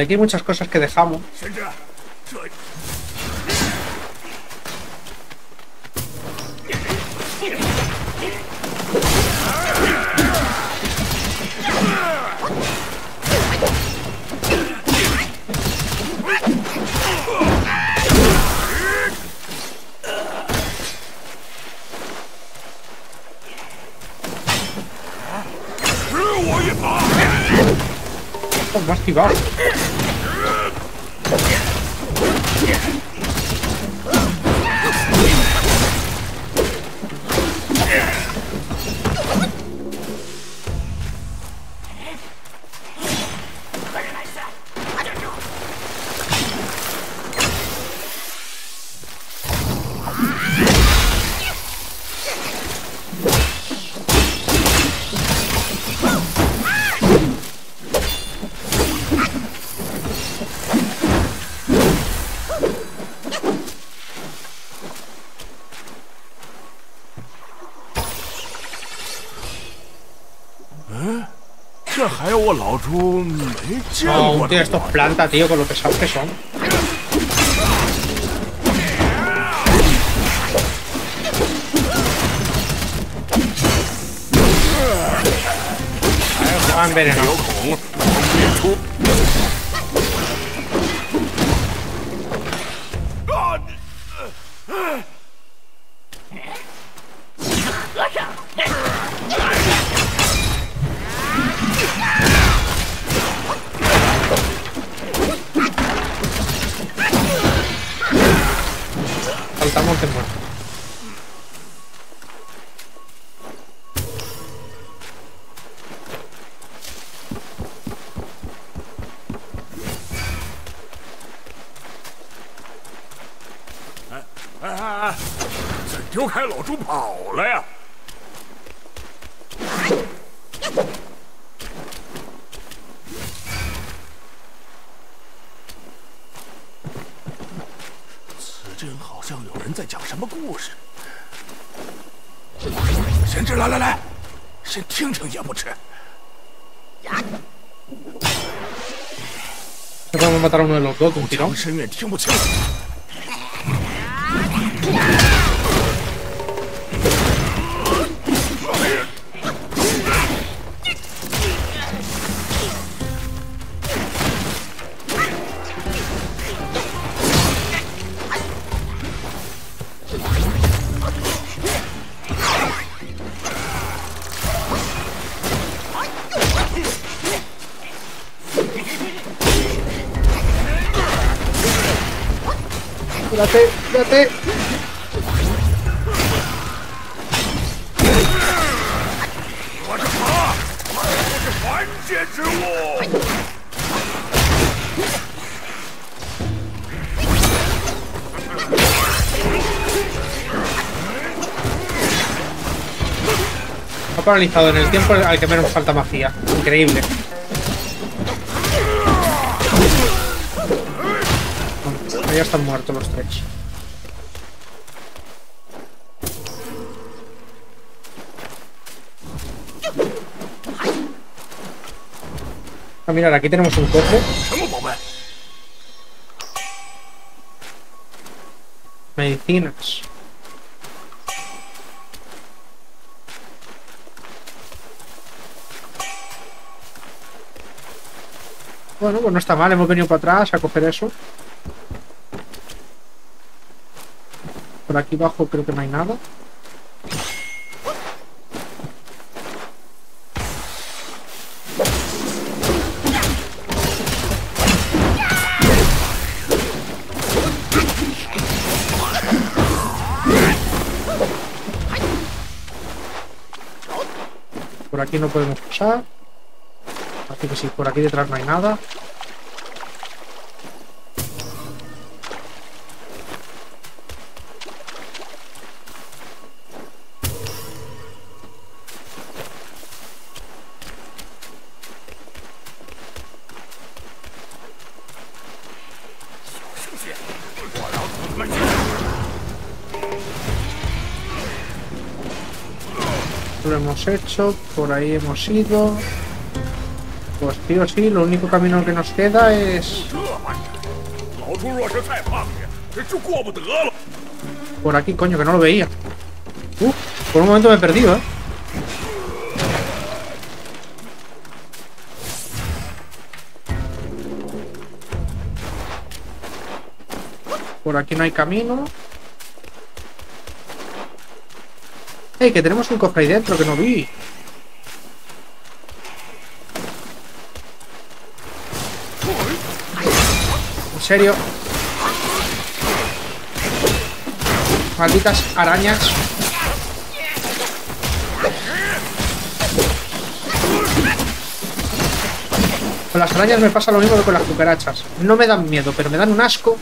Aquí hay muchas cosas que dejamos. Oh, más activado. No, tío, estos plantas, tío, con lo pesados que son. Estaba envenenado. Matar a uno de los dos, un tirón. Paralizado en el tiempo al que menos falta magia. Increíble. Bueno, ya están muertos los tres. Ah, mirad, aquí tenemos un cofre. Medicinas. Bueno, pues no está mal, hemos venido para atrás a coger eso. Por aquí abajo creo que no hay nada. Por aquí no podemos pasar. Así que sí, por aquí detrás no hay nada. paciencia. Lo hemos hecho, por ahí hemos ido. Pues tío, sí, lo único camino que nos queda es... Por aquí, coño, que no lo veía. Por un momento me he perdido, ¿eh? Por aquí no hay camino. ¡Ey, que tenemos un cofre ahí dentro que no vi! ¿En serio? Malditas arañas. Con las arañas me pasa lo mismo que con las cucarachas. No me dan miedo, pero me dan un asco.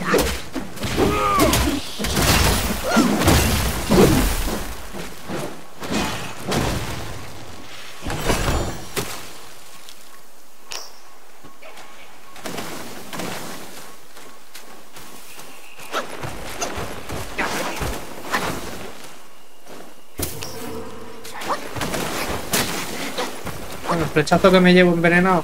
Bueno, el flechazo que me llevo envenenado.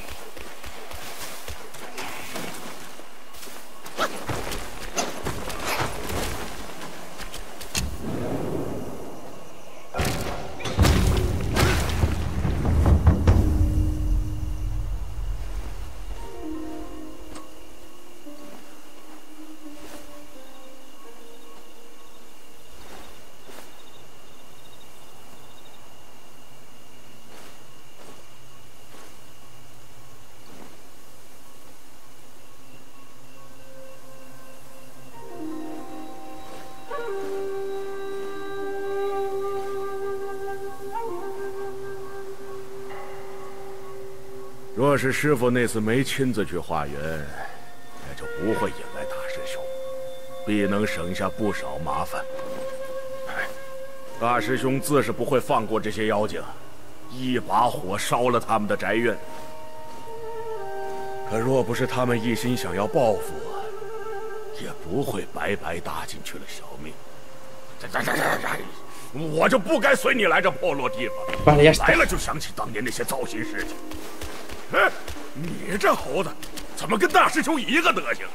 若是师傅那次没亲自去化缘，也就不会引来大师兄，必能省下不少麻烦。大师兄自是不会放过这些妖精，一把火烧了他们的宅院。可若不是他们一心想要报复，也不会白白搭进去了小命。我就不该随你来这破落地方，来了就想起当年那些糟心事情。 哎，你这猴子，怎么跟大师兄一个德行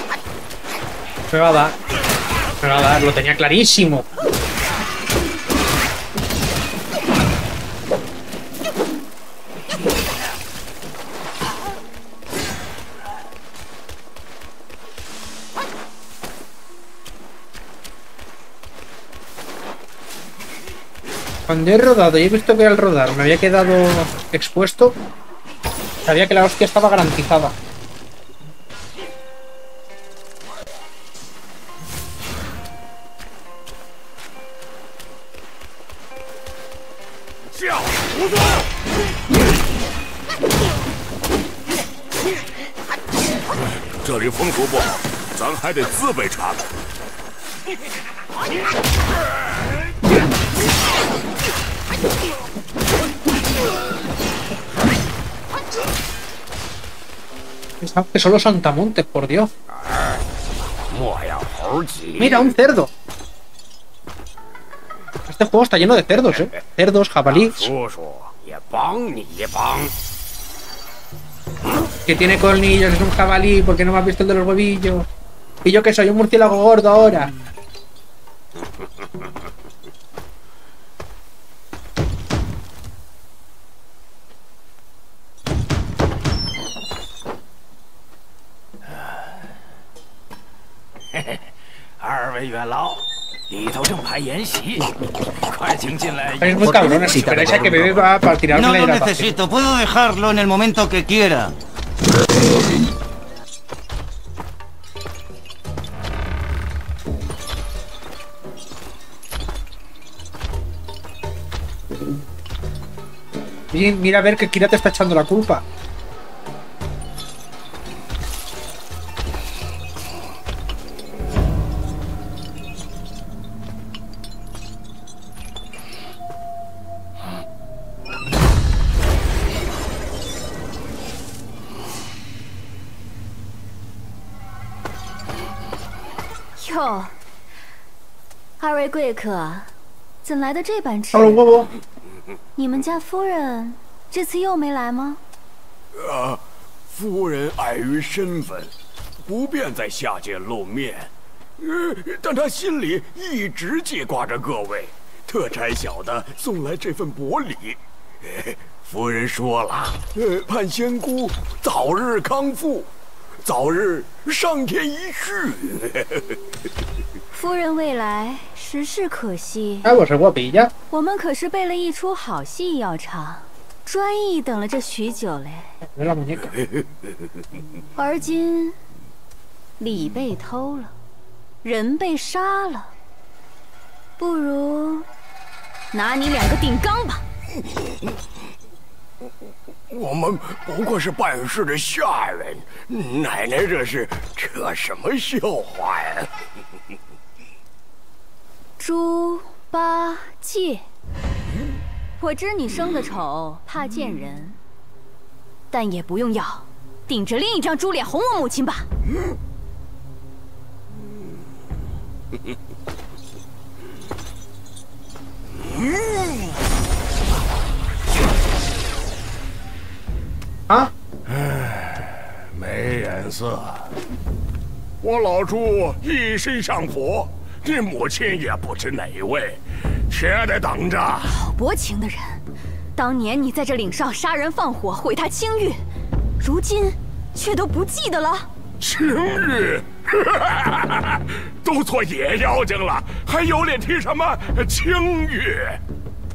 ？me va a dar, lo tenía clarísimo. Cuando he rodado y he visto que al rodar me había quedado expuesto, sabía que la hostia estaba garantizada. Que solo Santamontes, por Dios. Mira, un cerdo. Este juego está lleno de cerdos, ¿eh? Cerdos, jabalíes. Que tiene colmillos, es un jabalí. ¿Por qué no me has visto el de los huevillos? Y yo que soy un murciélago gordo ahora. Es muy cabrón, esperáis a que bebé va para tirarme la hidratación. No lo necesito, puedo dejarlo en el momento que quiera. Y mira a ver que Kira te está echando la culpa. 臭！二位贵客，怎来的这般迟？伯伯，你们家夫人这次又没来吗？夫人碍于身份，不便在下界露面。但她心里一直记挂着各位，特差小的送来这份薄礼。夫人说了，盼仙姑早日康复。 早日上天一叙。夫人未来实是可惜。我们可是备了一出好戏要唱，专意等了这许久嘞。而今礼被偷了，人被杀了，不如拿你两个顶缸吧。我们不过是办事的下人，奶奶这是扯什么笑话呀？猪八戒，我知你生得丑，怕见人，但也不用要，顶着另一张猪脸哄我母亲吧。唉，没眼色。我老朱一心向佛，这母亲也不知哪一位，且得等着。好薄情的人！当年你在这岭上杀人放火，毁他清誉，如今却都不记得了。清誉，都做野妖精了，还有脸提什么清誉？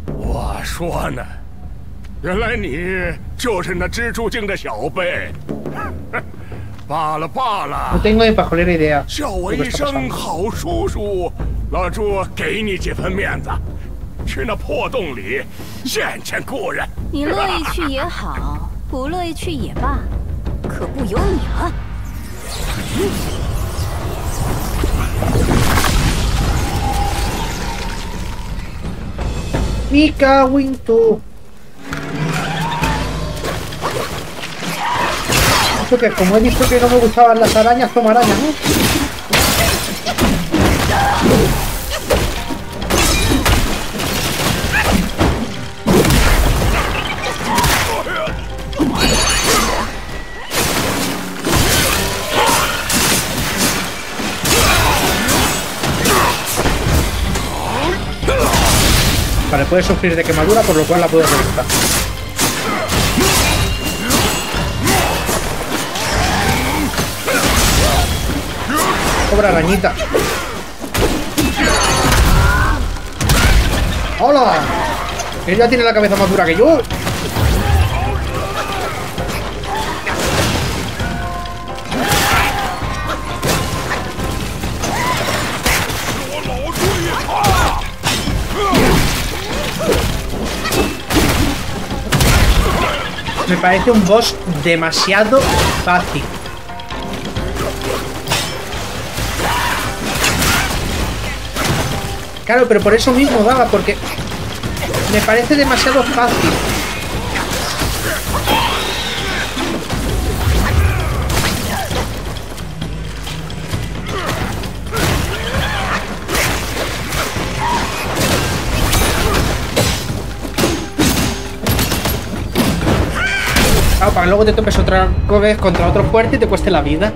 我说呢。 原来你就是那蜘蛛精的小辈，罢了罢了。叫我一声好叔叔，老朱给你几分面子，去那破洞里见见故人。你乐意去也好，不乐意去也罢，可不由你了。你敢问多？ Que como he dicho que no me gustaban las arañas, toma arañas, ¿no? Vale, puede sufrir de quemadura, por lo cual la puedo reventar. Pobre arañita. ¡Hola! Ella tiene la cabeza más dura que yo. Me parece un boss demasiado fácil. Claro, pero por eso mismo daba, porque me parece demasiado fácil. Claro, para que luego te topes otra vez contra otro fuerte y te cueste la vida.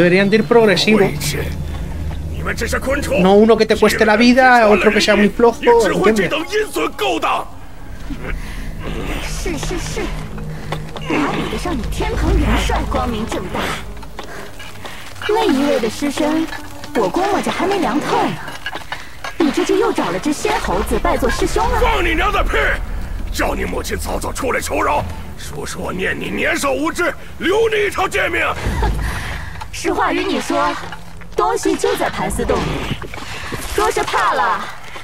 Deberían de ir progresivo. No uno que te cueste la vida, otro que sea muy flojo. ¿Entiendes?实话与你说，东西就在盘丝洞里。若是怕了，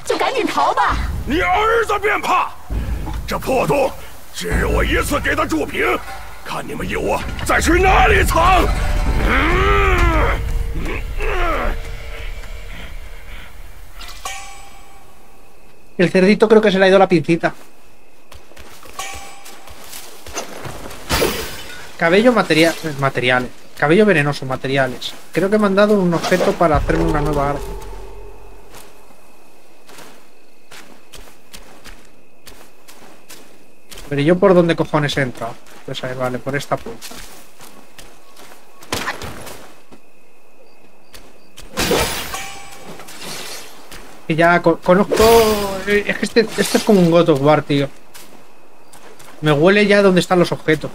就赶紧逃吧。你儿子便怕，这破洞只有我一次给他筑平，看你们有我再去哪里藏！El cerdito creo que se le ha ido la pincita. Cabello materiales. Cabello venenoso, materiales. Creo que me han dado un objeto para hacerme una nueva arma. Pero yo por dónde cojones he entrado. Pues ahí vale, por esta puerta. Que ya conozco... Es que este es como un God of War, tío. Me huele ya donde están los objetos.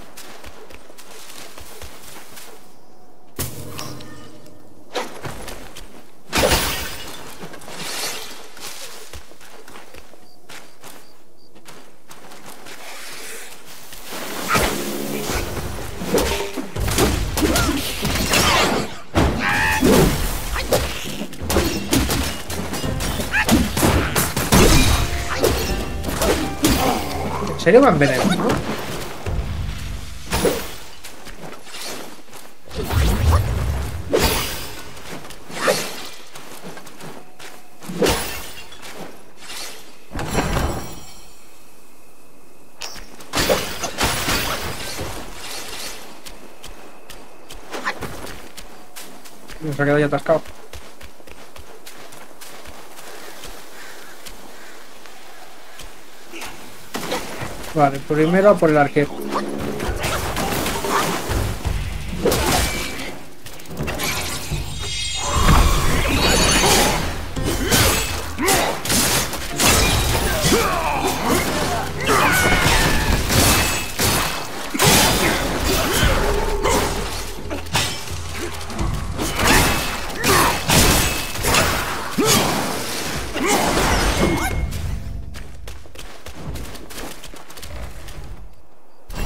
¿En serio van veneno, no? Nos ha quedado ya atascado. Vale, primero a por el arquero.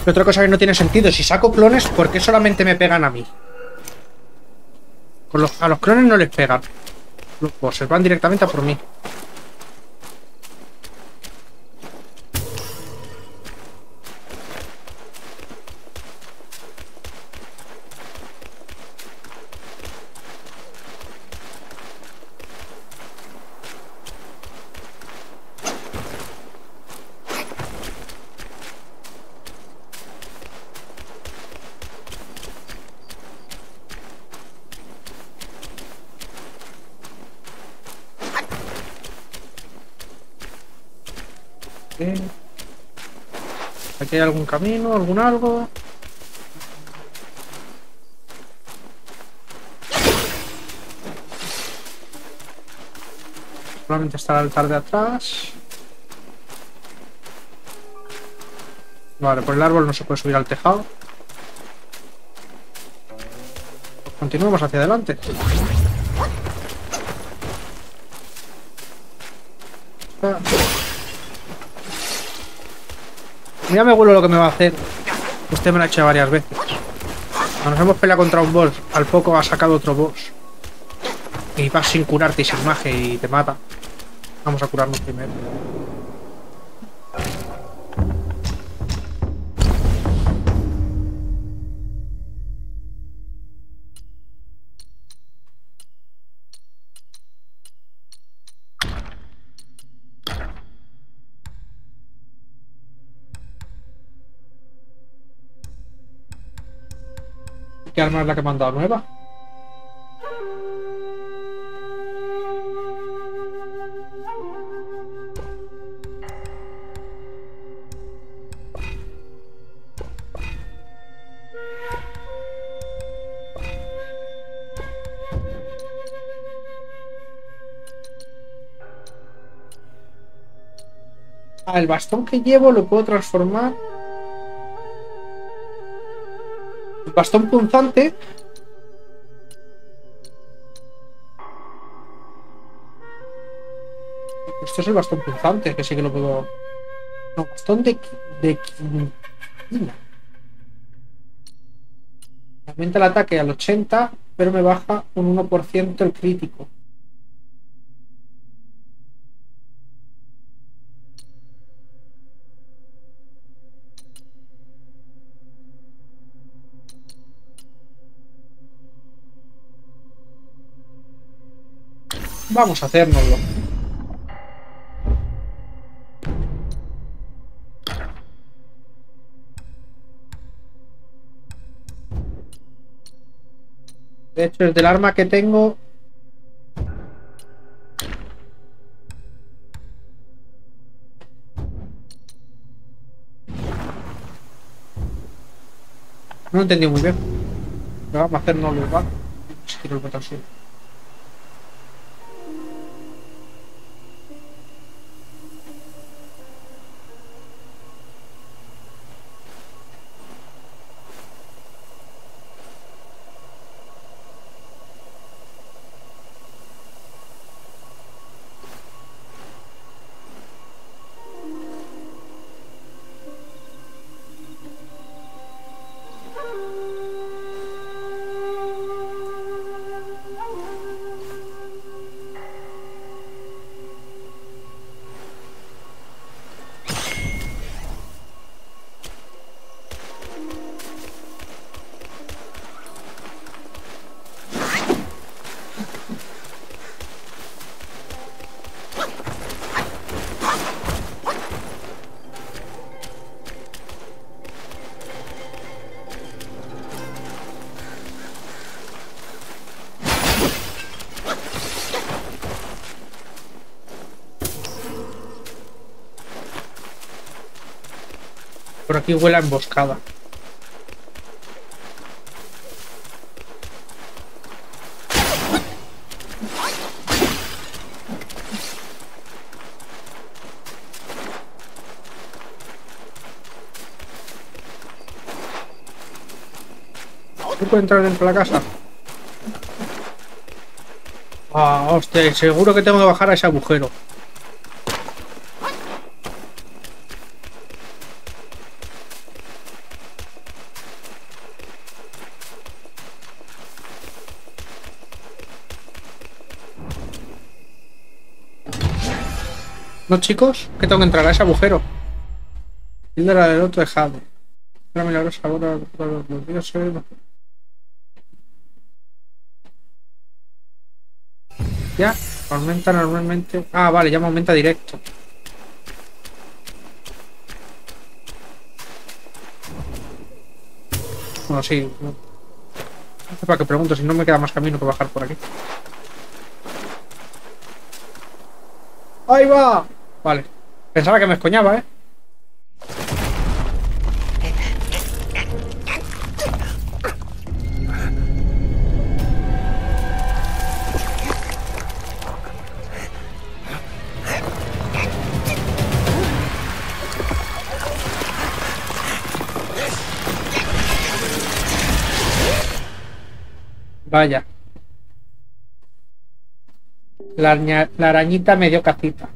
Otra cosa que no tiene sentido, si saco clones, ¿por qué solamente me pegan a mí? A los clones no les pegan. Los bosses van directamente a por mí. ¿Hay algún camino? ¿Algún algo? Solamente está el altar de atrás. Vale, por el árbol no se puede subir al tejado. Pues continuemos hacia adelante. Ya me huelo lo que me va a hacer. Usted me lo ha hecho varias veces. Nos hemos peleado contra un boss. Al poco ha sacado otro boss. Y vas sin curarte y sin magia y te mata. Vamos a curarnos primero. ¿Qué arma es la que me han dado nueva? Ah, el bastón que llevo lo puedo transformar. Bastón punzante. Este es el bastón punzante, que sí que lo puedo... No, bastón de quinquina. Aumenta el ataque al 80, pero me baja un 1% el crítico. Vamos a hacérnoslo. De hecho, es del arma que tengo. No lo entendí muy bien. Pero vamos a hacernos los bajos. Si quiero el botón sí. Por aquí huele a emboscada. ¿No puedo entrar dentro de la casa? Ah, hostia, seguro que tengo que bajar a ese agujero. No, chicos, que tengo que entrar a ese agujero. El de la del otro dejado. La milagrosa ahora los dioses. Ya, aumenta normalmente. Ah, vale, ya me aumenta directo. Bueno, sí. No sé para qué pregunto, si no me queda más camino que bajar por aquí. ¡Ahí va! Vale. Pensaba que me escoñaba, ¿eh? Vaya. La arañita me dio cacita.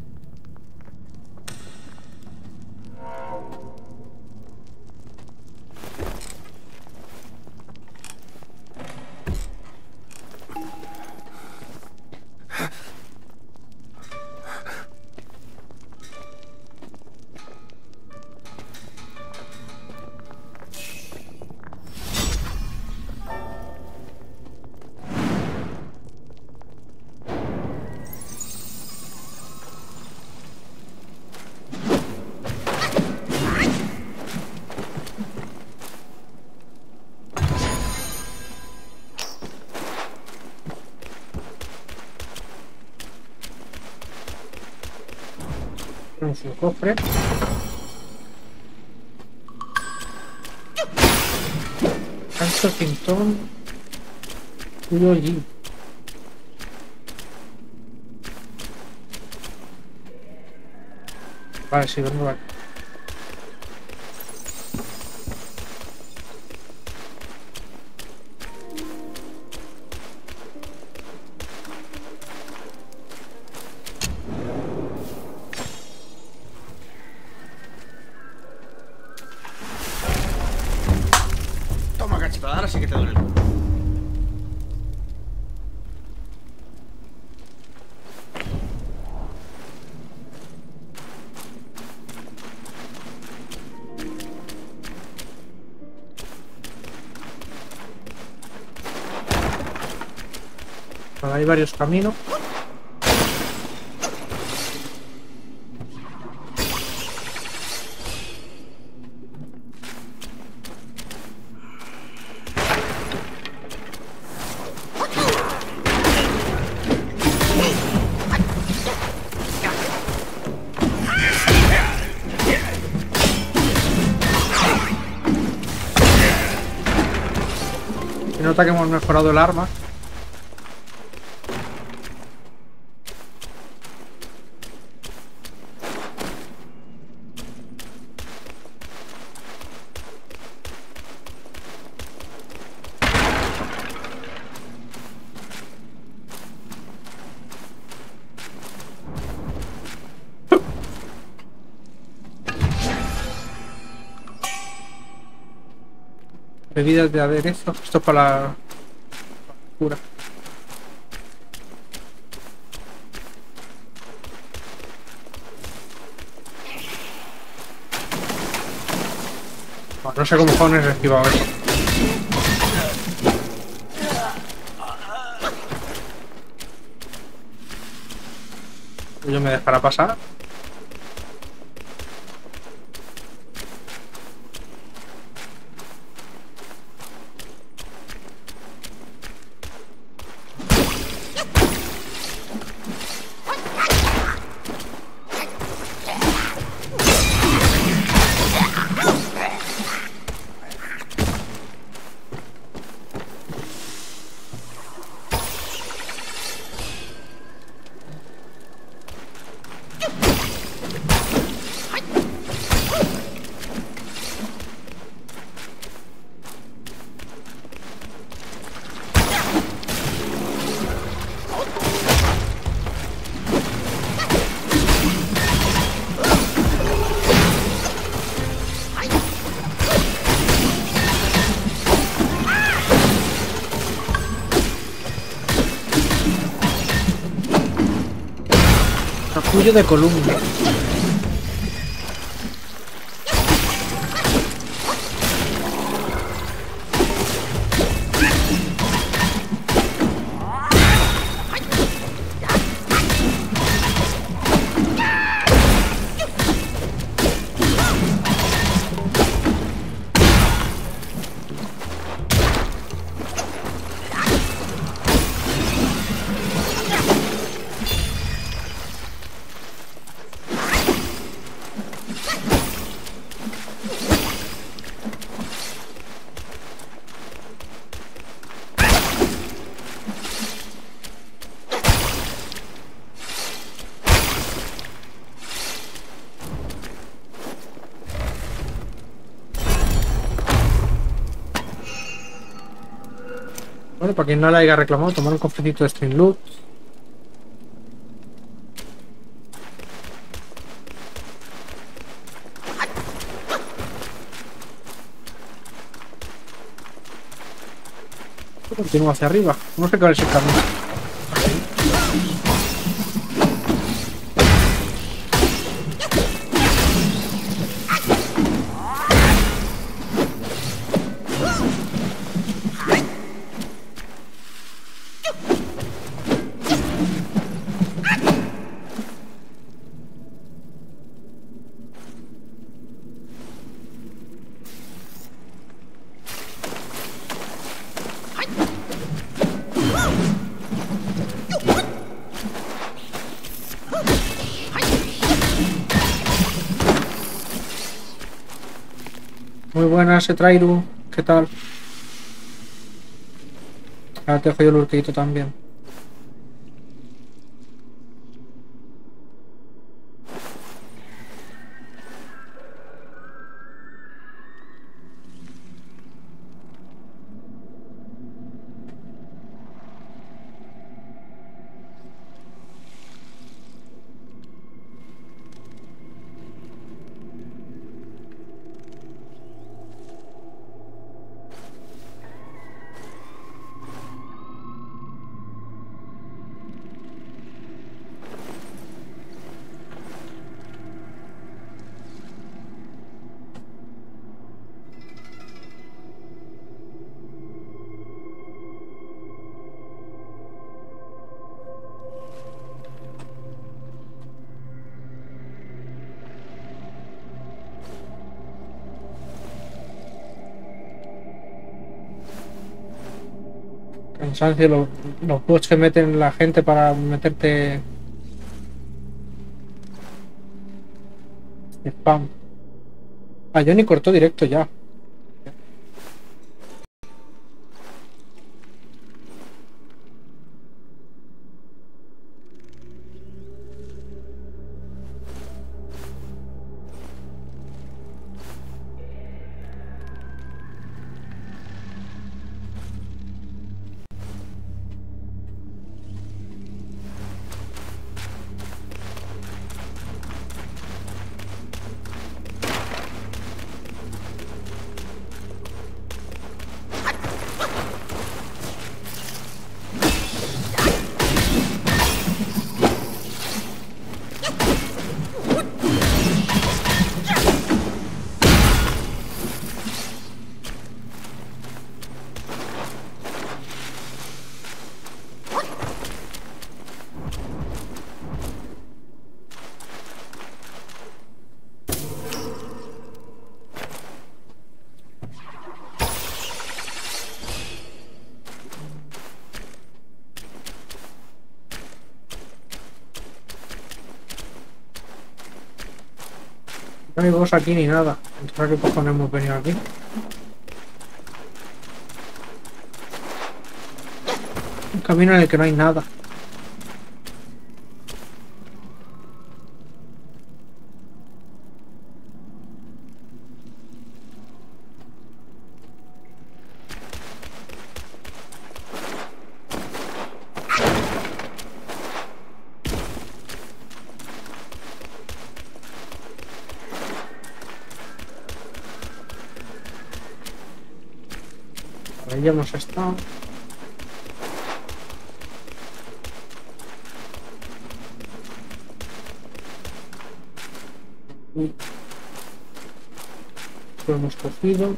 Su cofre. Canto pintón. Culo allí. Vale, sí, vamos, vale. Hay varios caminos. nota que hemos mejorado el arma. Bebidas de aderezo, esto es para la cura. Bueno, no sé cómo cojones he esquivado eso. ¿Ellos me dejará pasar? Huyo de columna. Para quien no la haya reclamado, tomar un cafecito de StreamLoots. Continúa hacia arriba. No sé cuál es el camino. Buenas, Etrairu, ¿qué tal? Ahora te dejo yo el urquito también. Los bots que meten la gente para meterte spam. Ah, Johnny cortó directo ya. No hay boss aquí ni nada. Entonces, ¿qué cojones hemos venido aquí? Un camino en el que no hay nada. Ya hemos estado. Lo hemos cogido.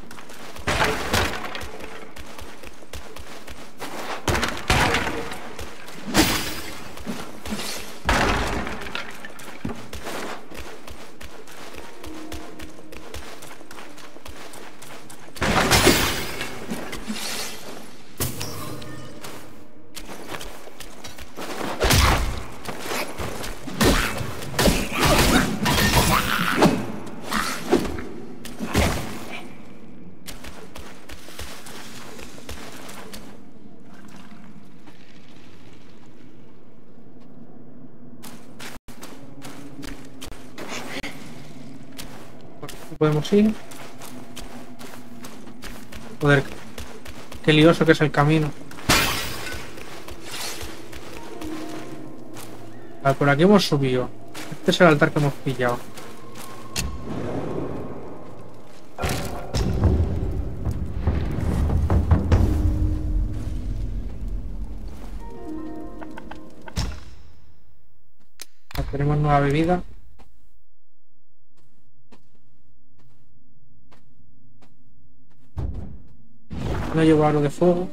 Podemos ir. Joder, qué lioso que es el camino. Vale, por aquí hemos subido. Este es el altar que hemos pillado. Vale, tenemos nueva bebida. No llevo aro de fuego.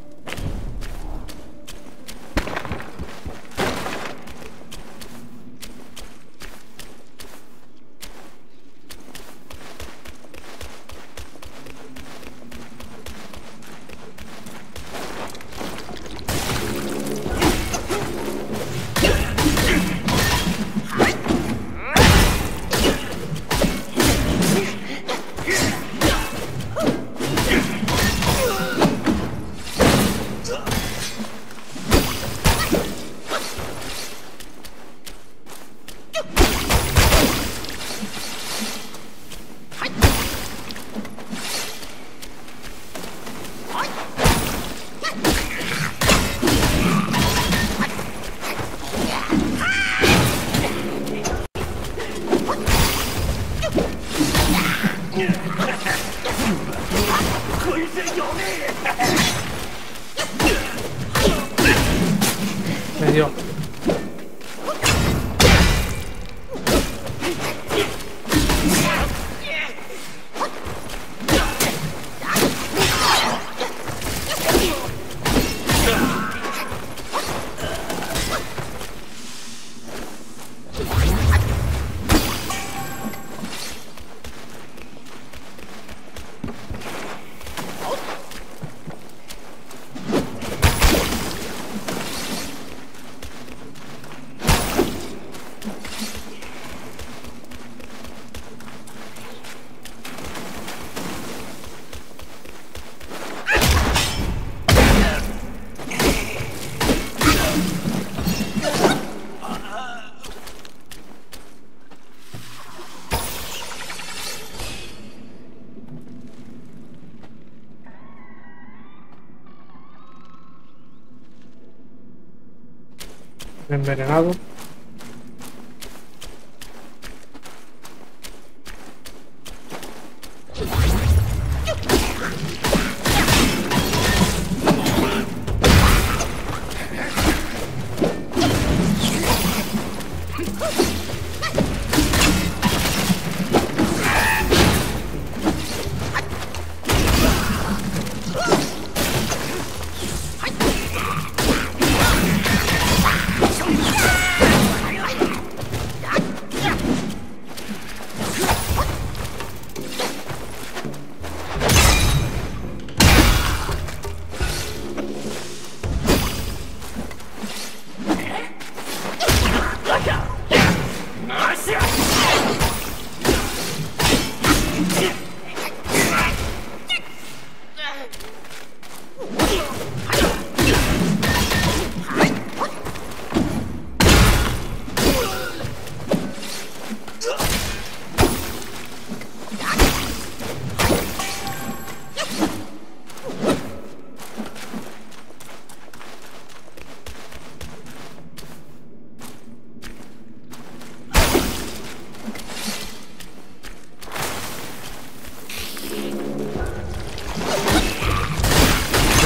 Envenenado.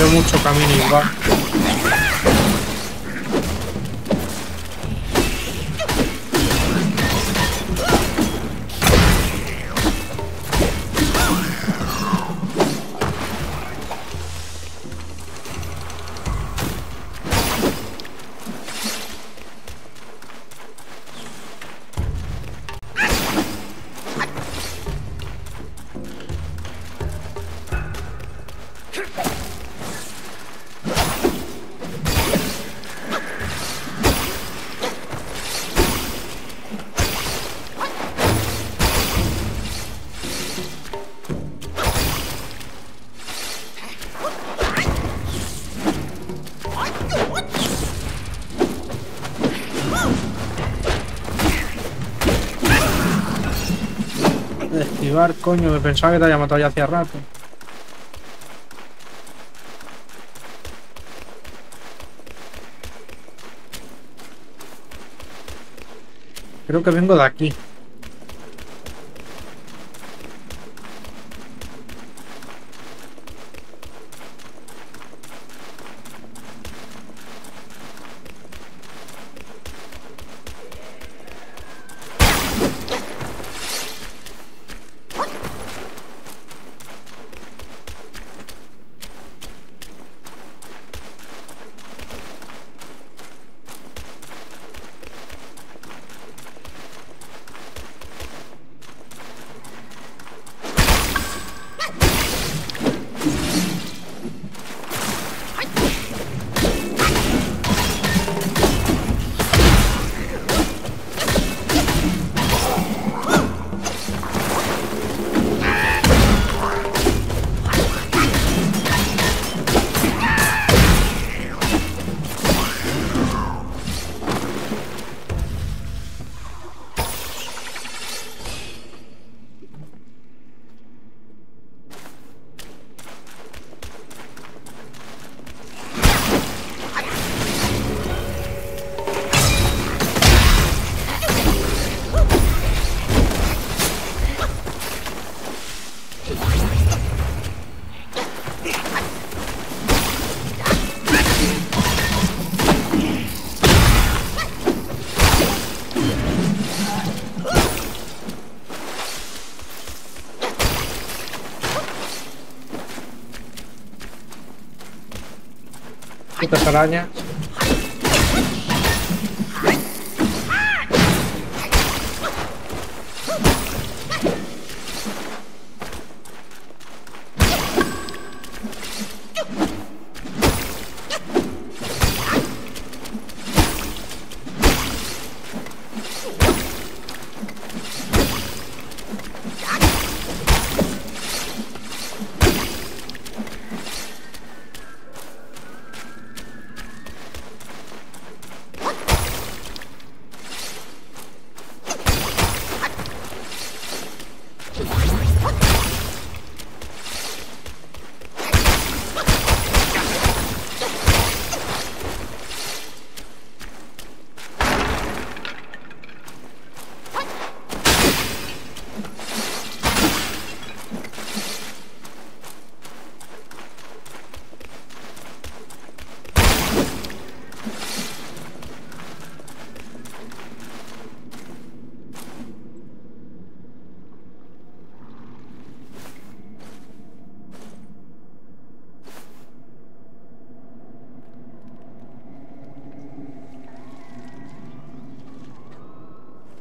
veo mucho camino igual. Coño, me pensaba que te había matado ya hacía rato. Creo que vengo de aquí. Putas arañas.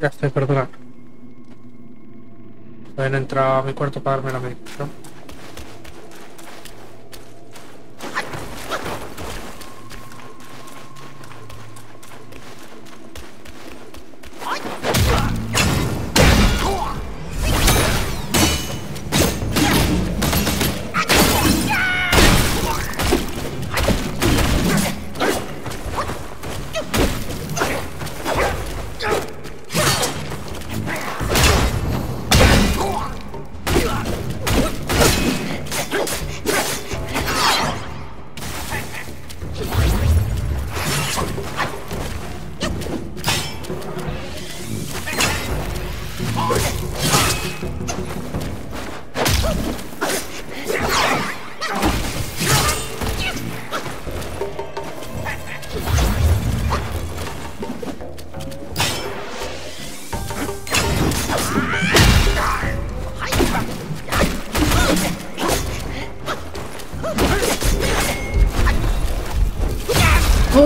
Ya estoy, perdona. Pueden entrar a mi cuarto para darme la medicación.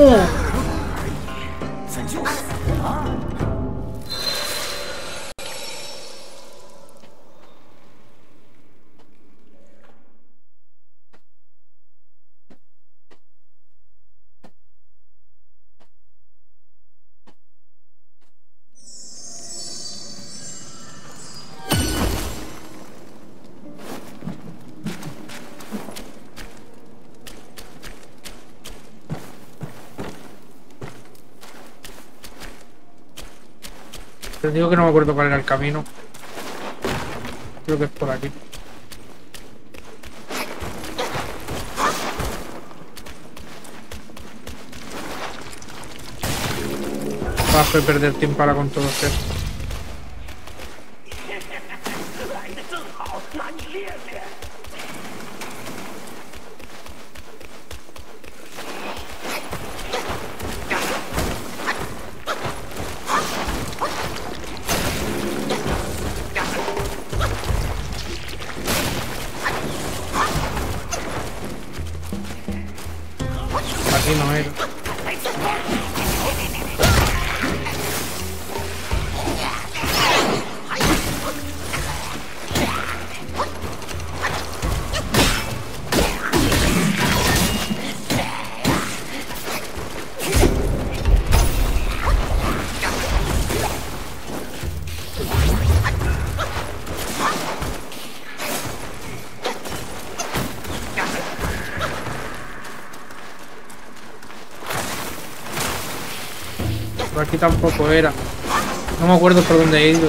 ¡No! Digo que no me acuerdo cuál era el camino. Creo que es por aquí. Paso de perder tiempo ahora con todo esto. Aquí tampoco era. No me acuerdo por dónde he ido.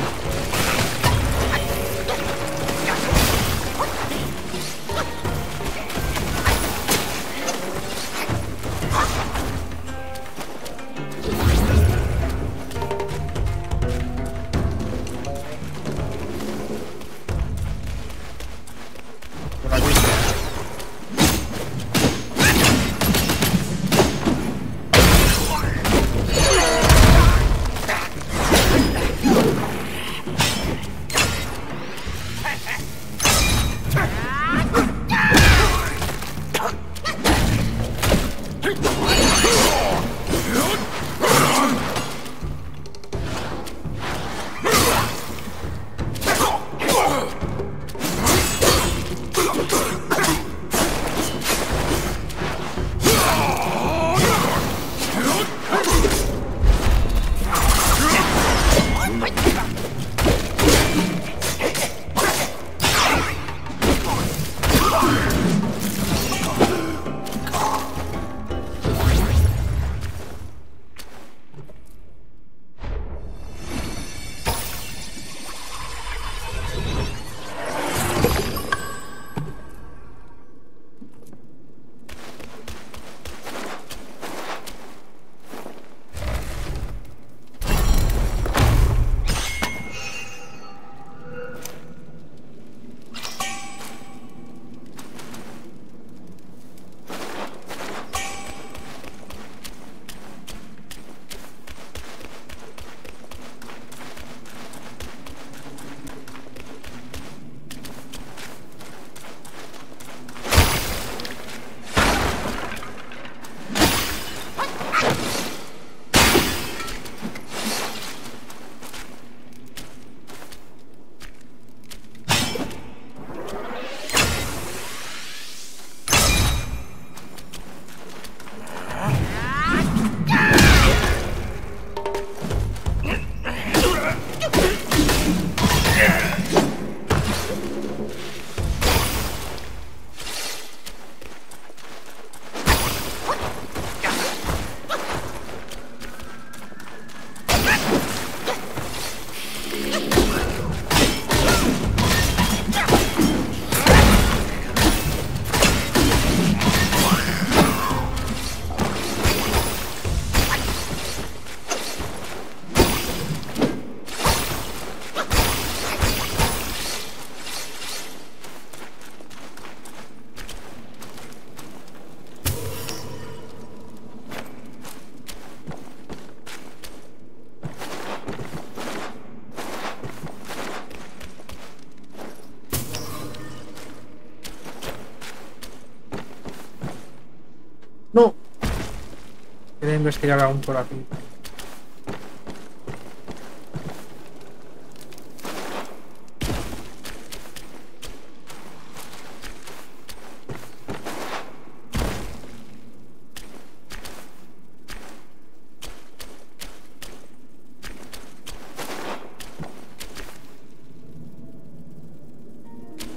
Voy a investigar aún por aquí.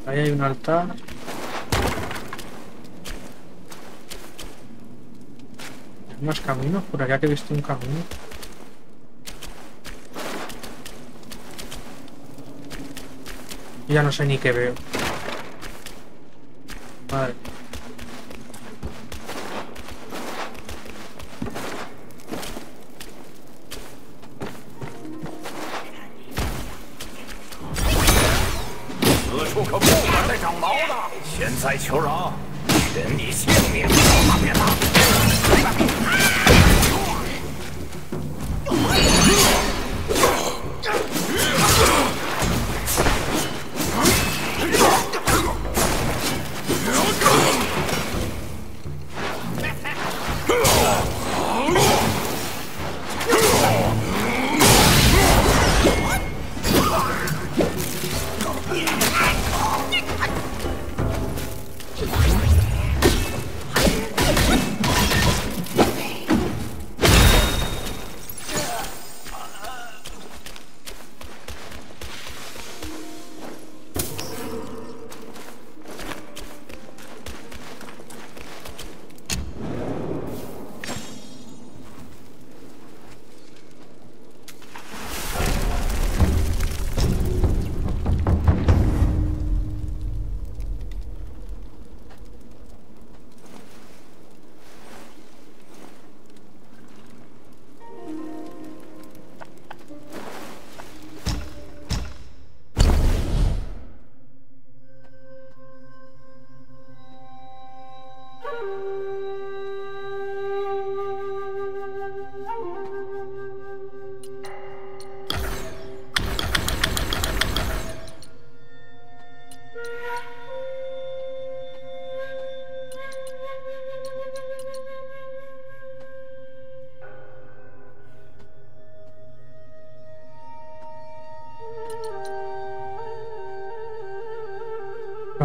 Ahí hay un altar. Hay más caminos, por allá que he visto un camino. Ya no sé ni qué veo. Vale.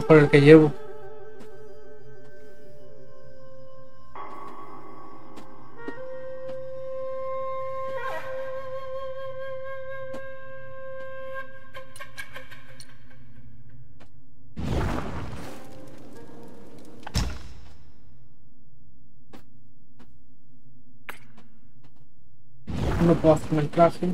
Por el que llevo. No puedo hacerme el traje.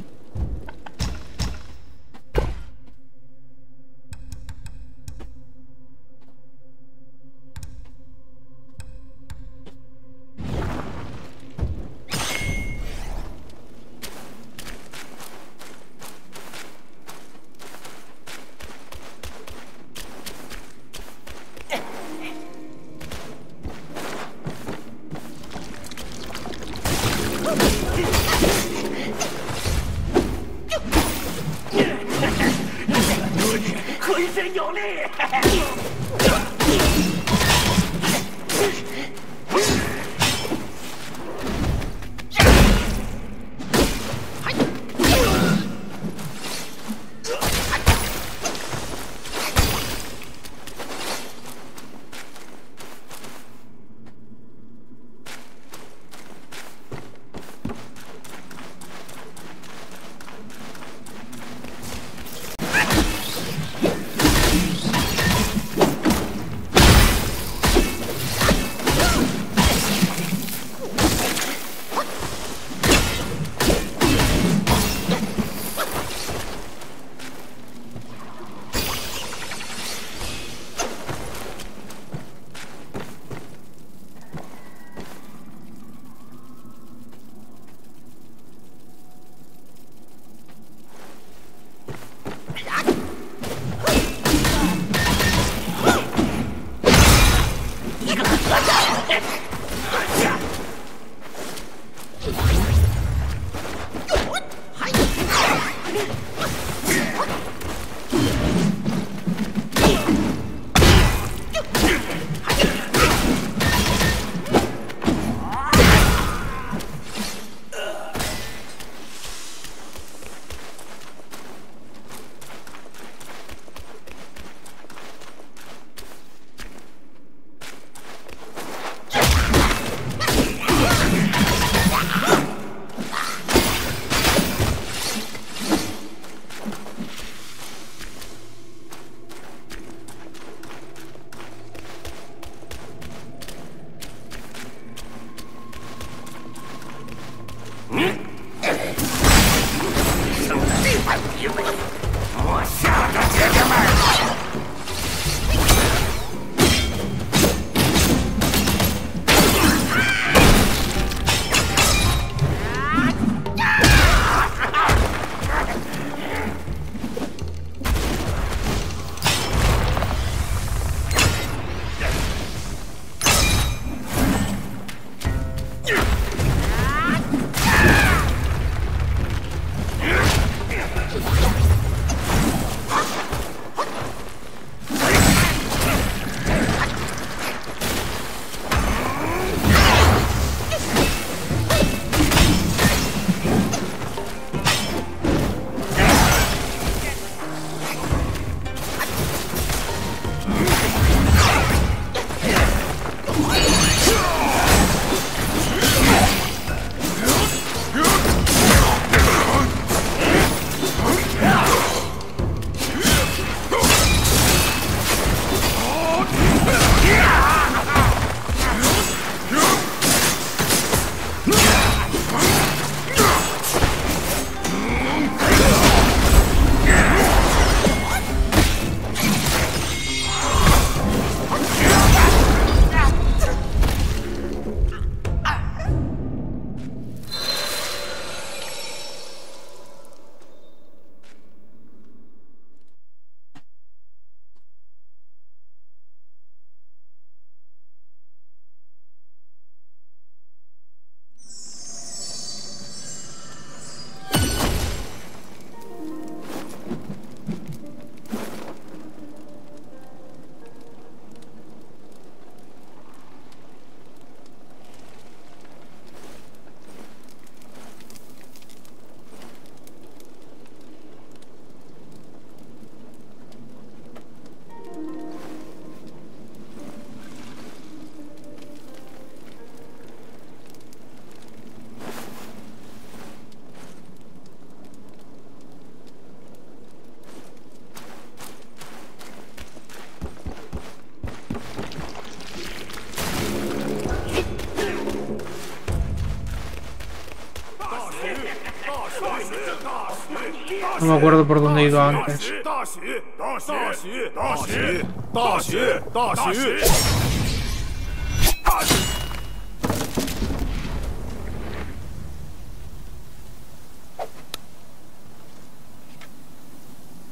No me acuerdo por dónde he ido antes.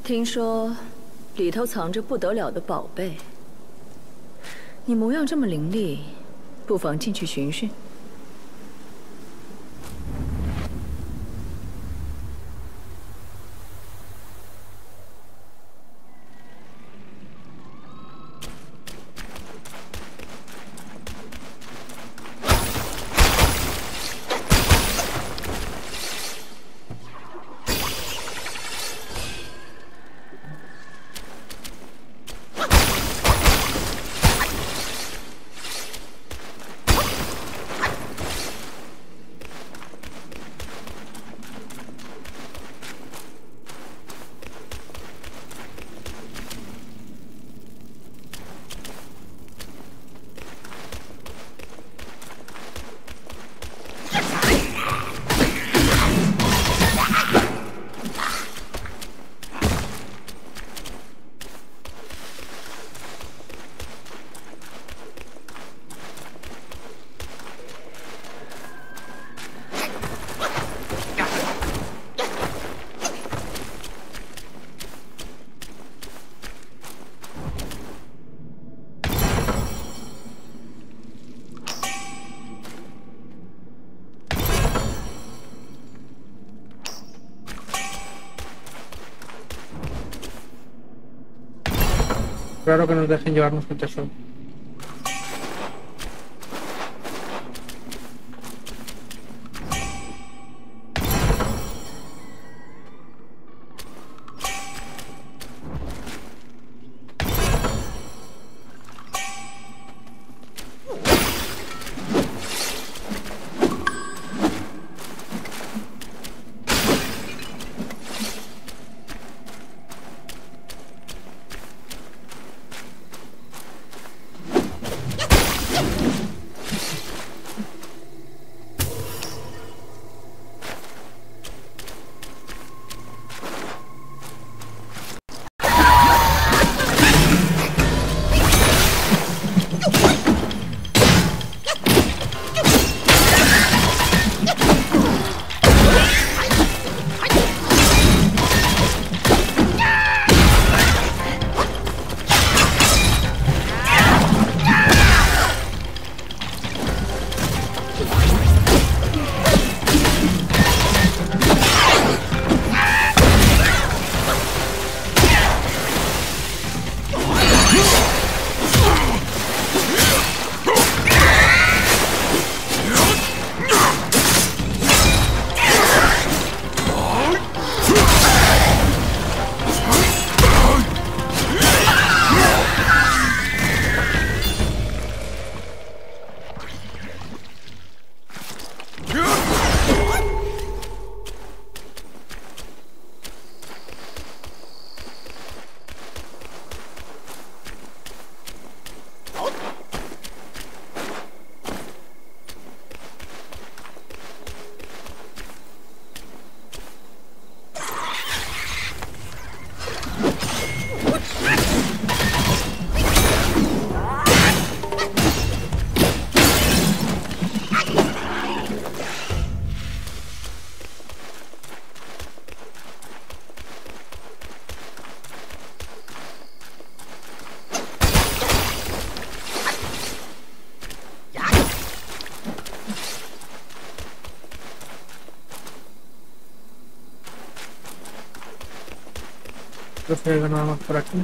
Dijo que dentro hay un tesoro de poder. Tu aspecto tan longilíneo, por favor, entra. Claro que nos dejen llevarnos el tesoro. Creo que hay nada más por aquí.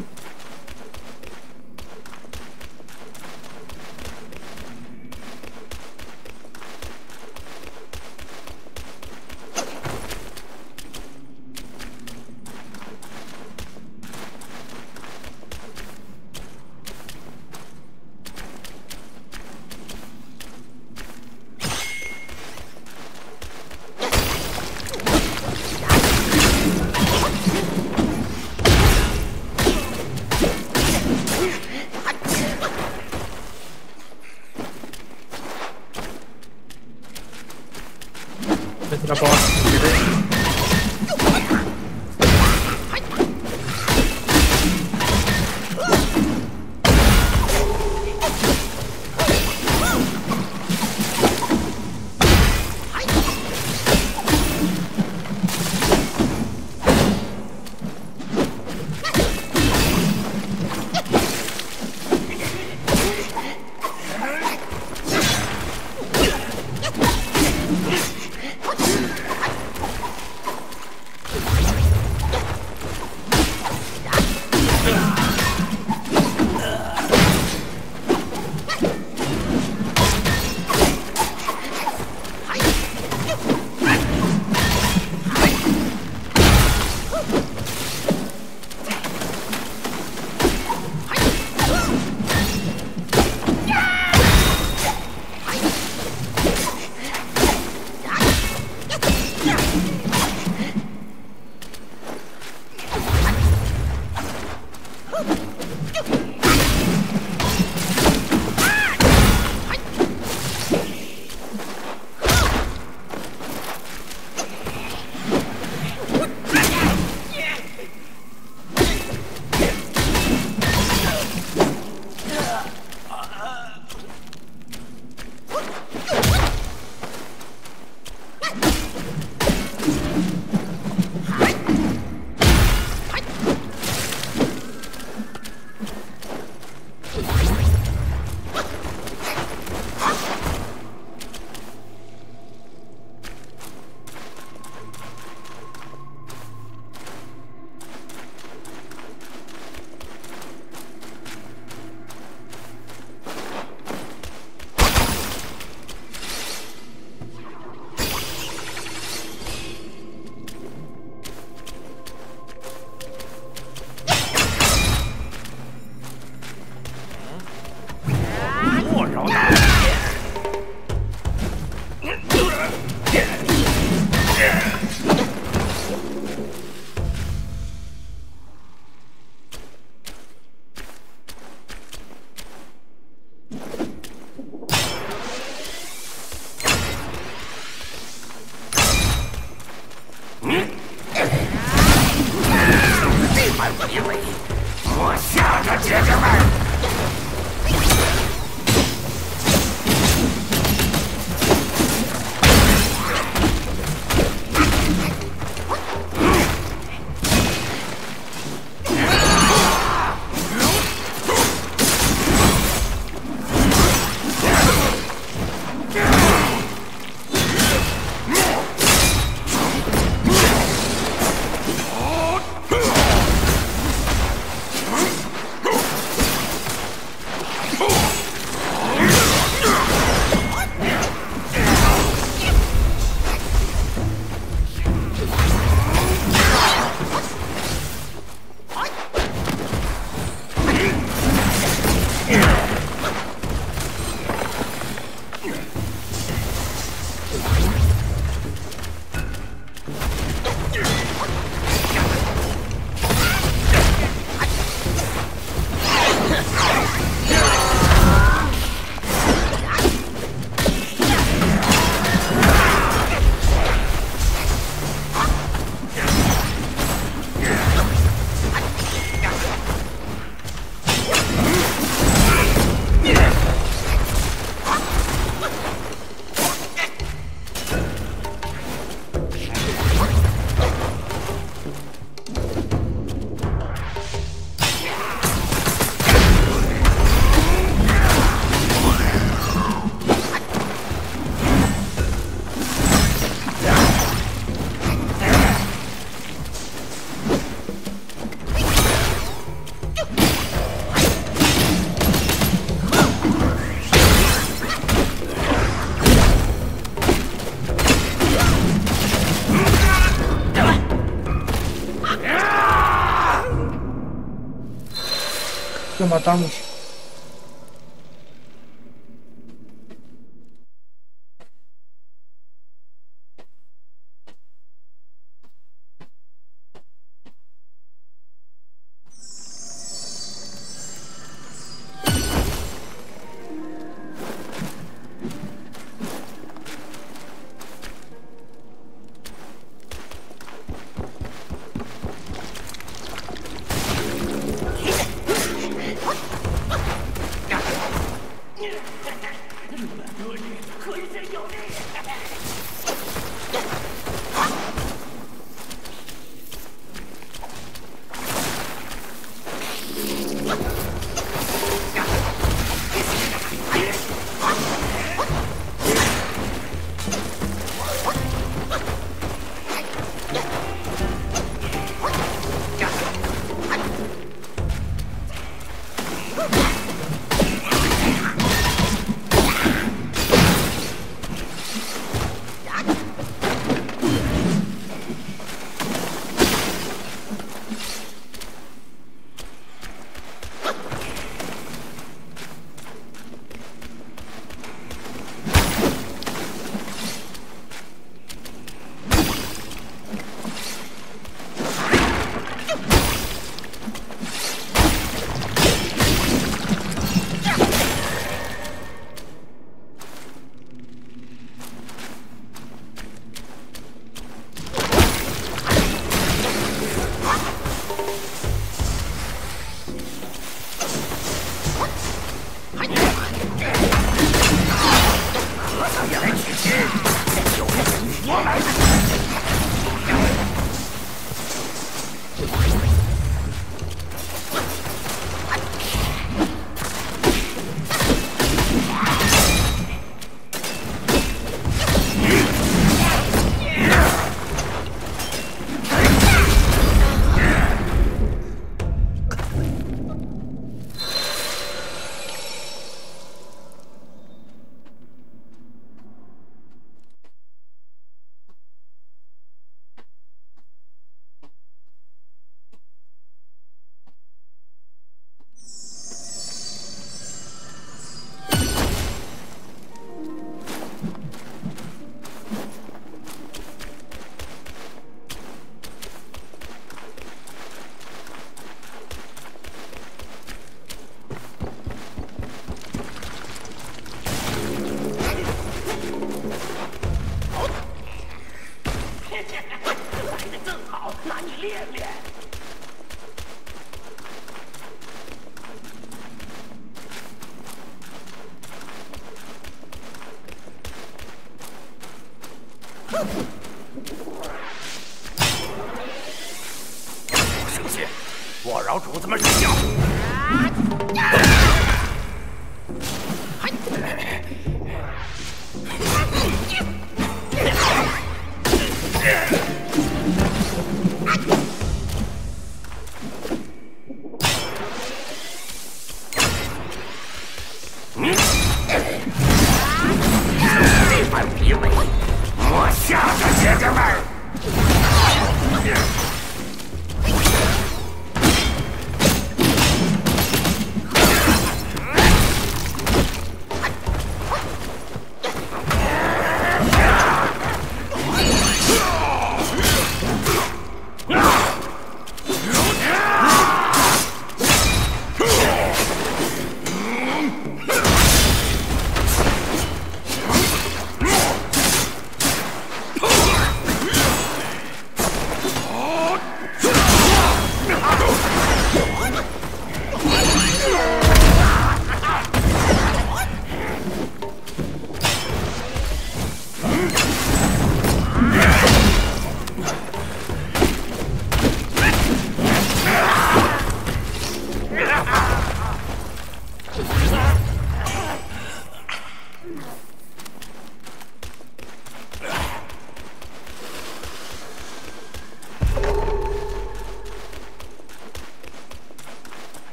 lo matamos.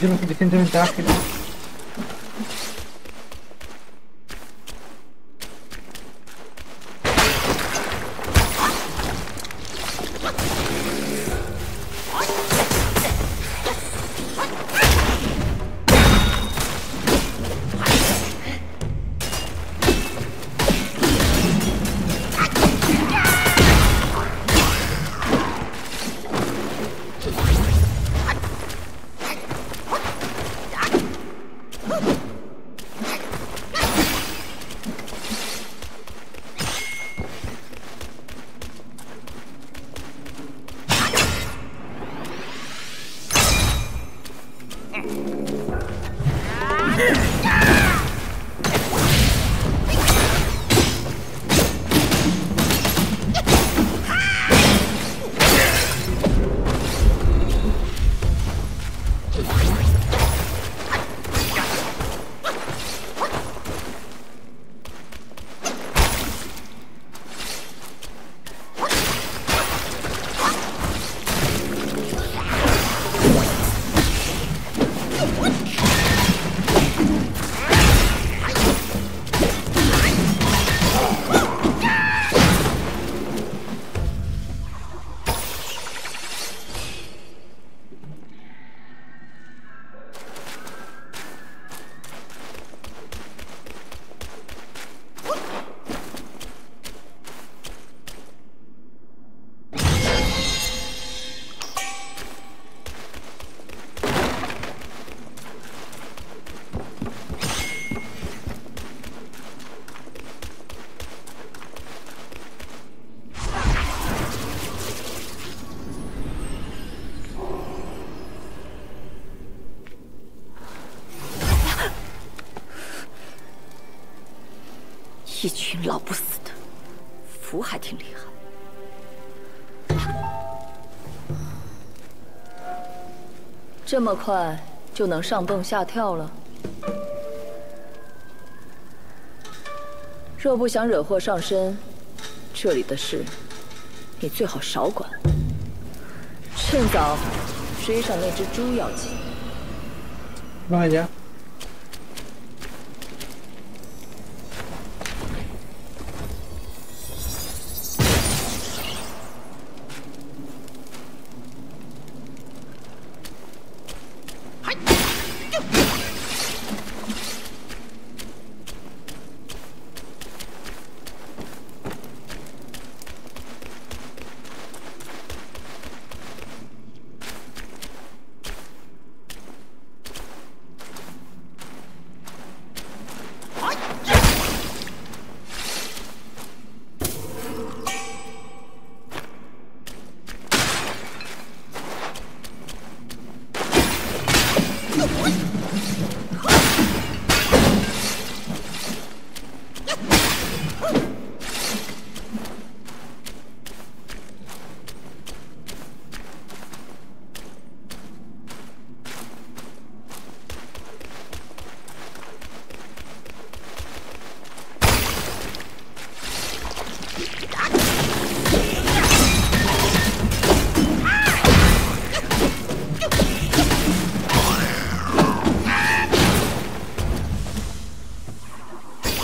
Yo lo suficientemente ágil. Lao不死的，符还挺厉害。 这么快就能上蹦下跳了？若不想惹祸上身，这里的事你最好少管。趁早追上那只猪妖精。慢点。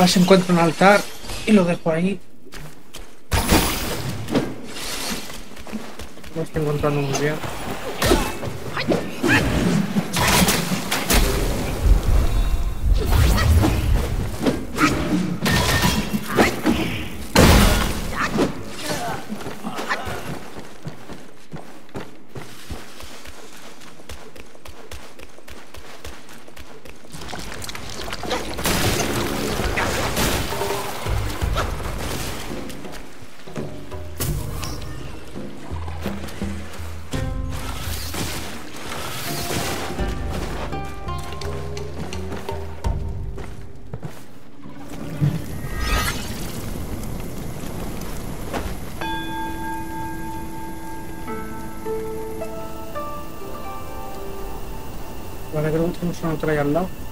Se encuentra un altar y lo dejo ahí. No estoy encontrando muy bien. Creo que tenemos una otra ahí al lado.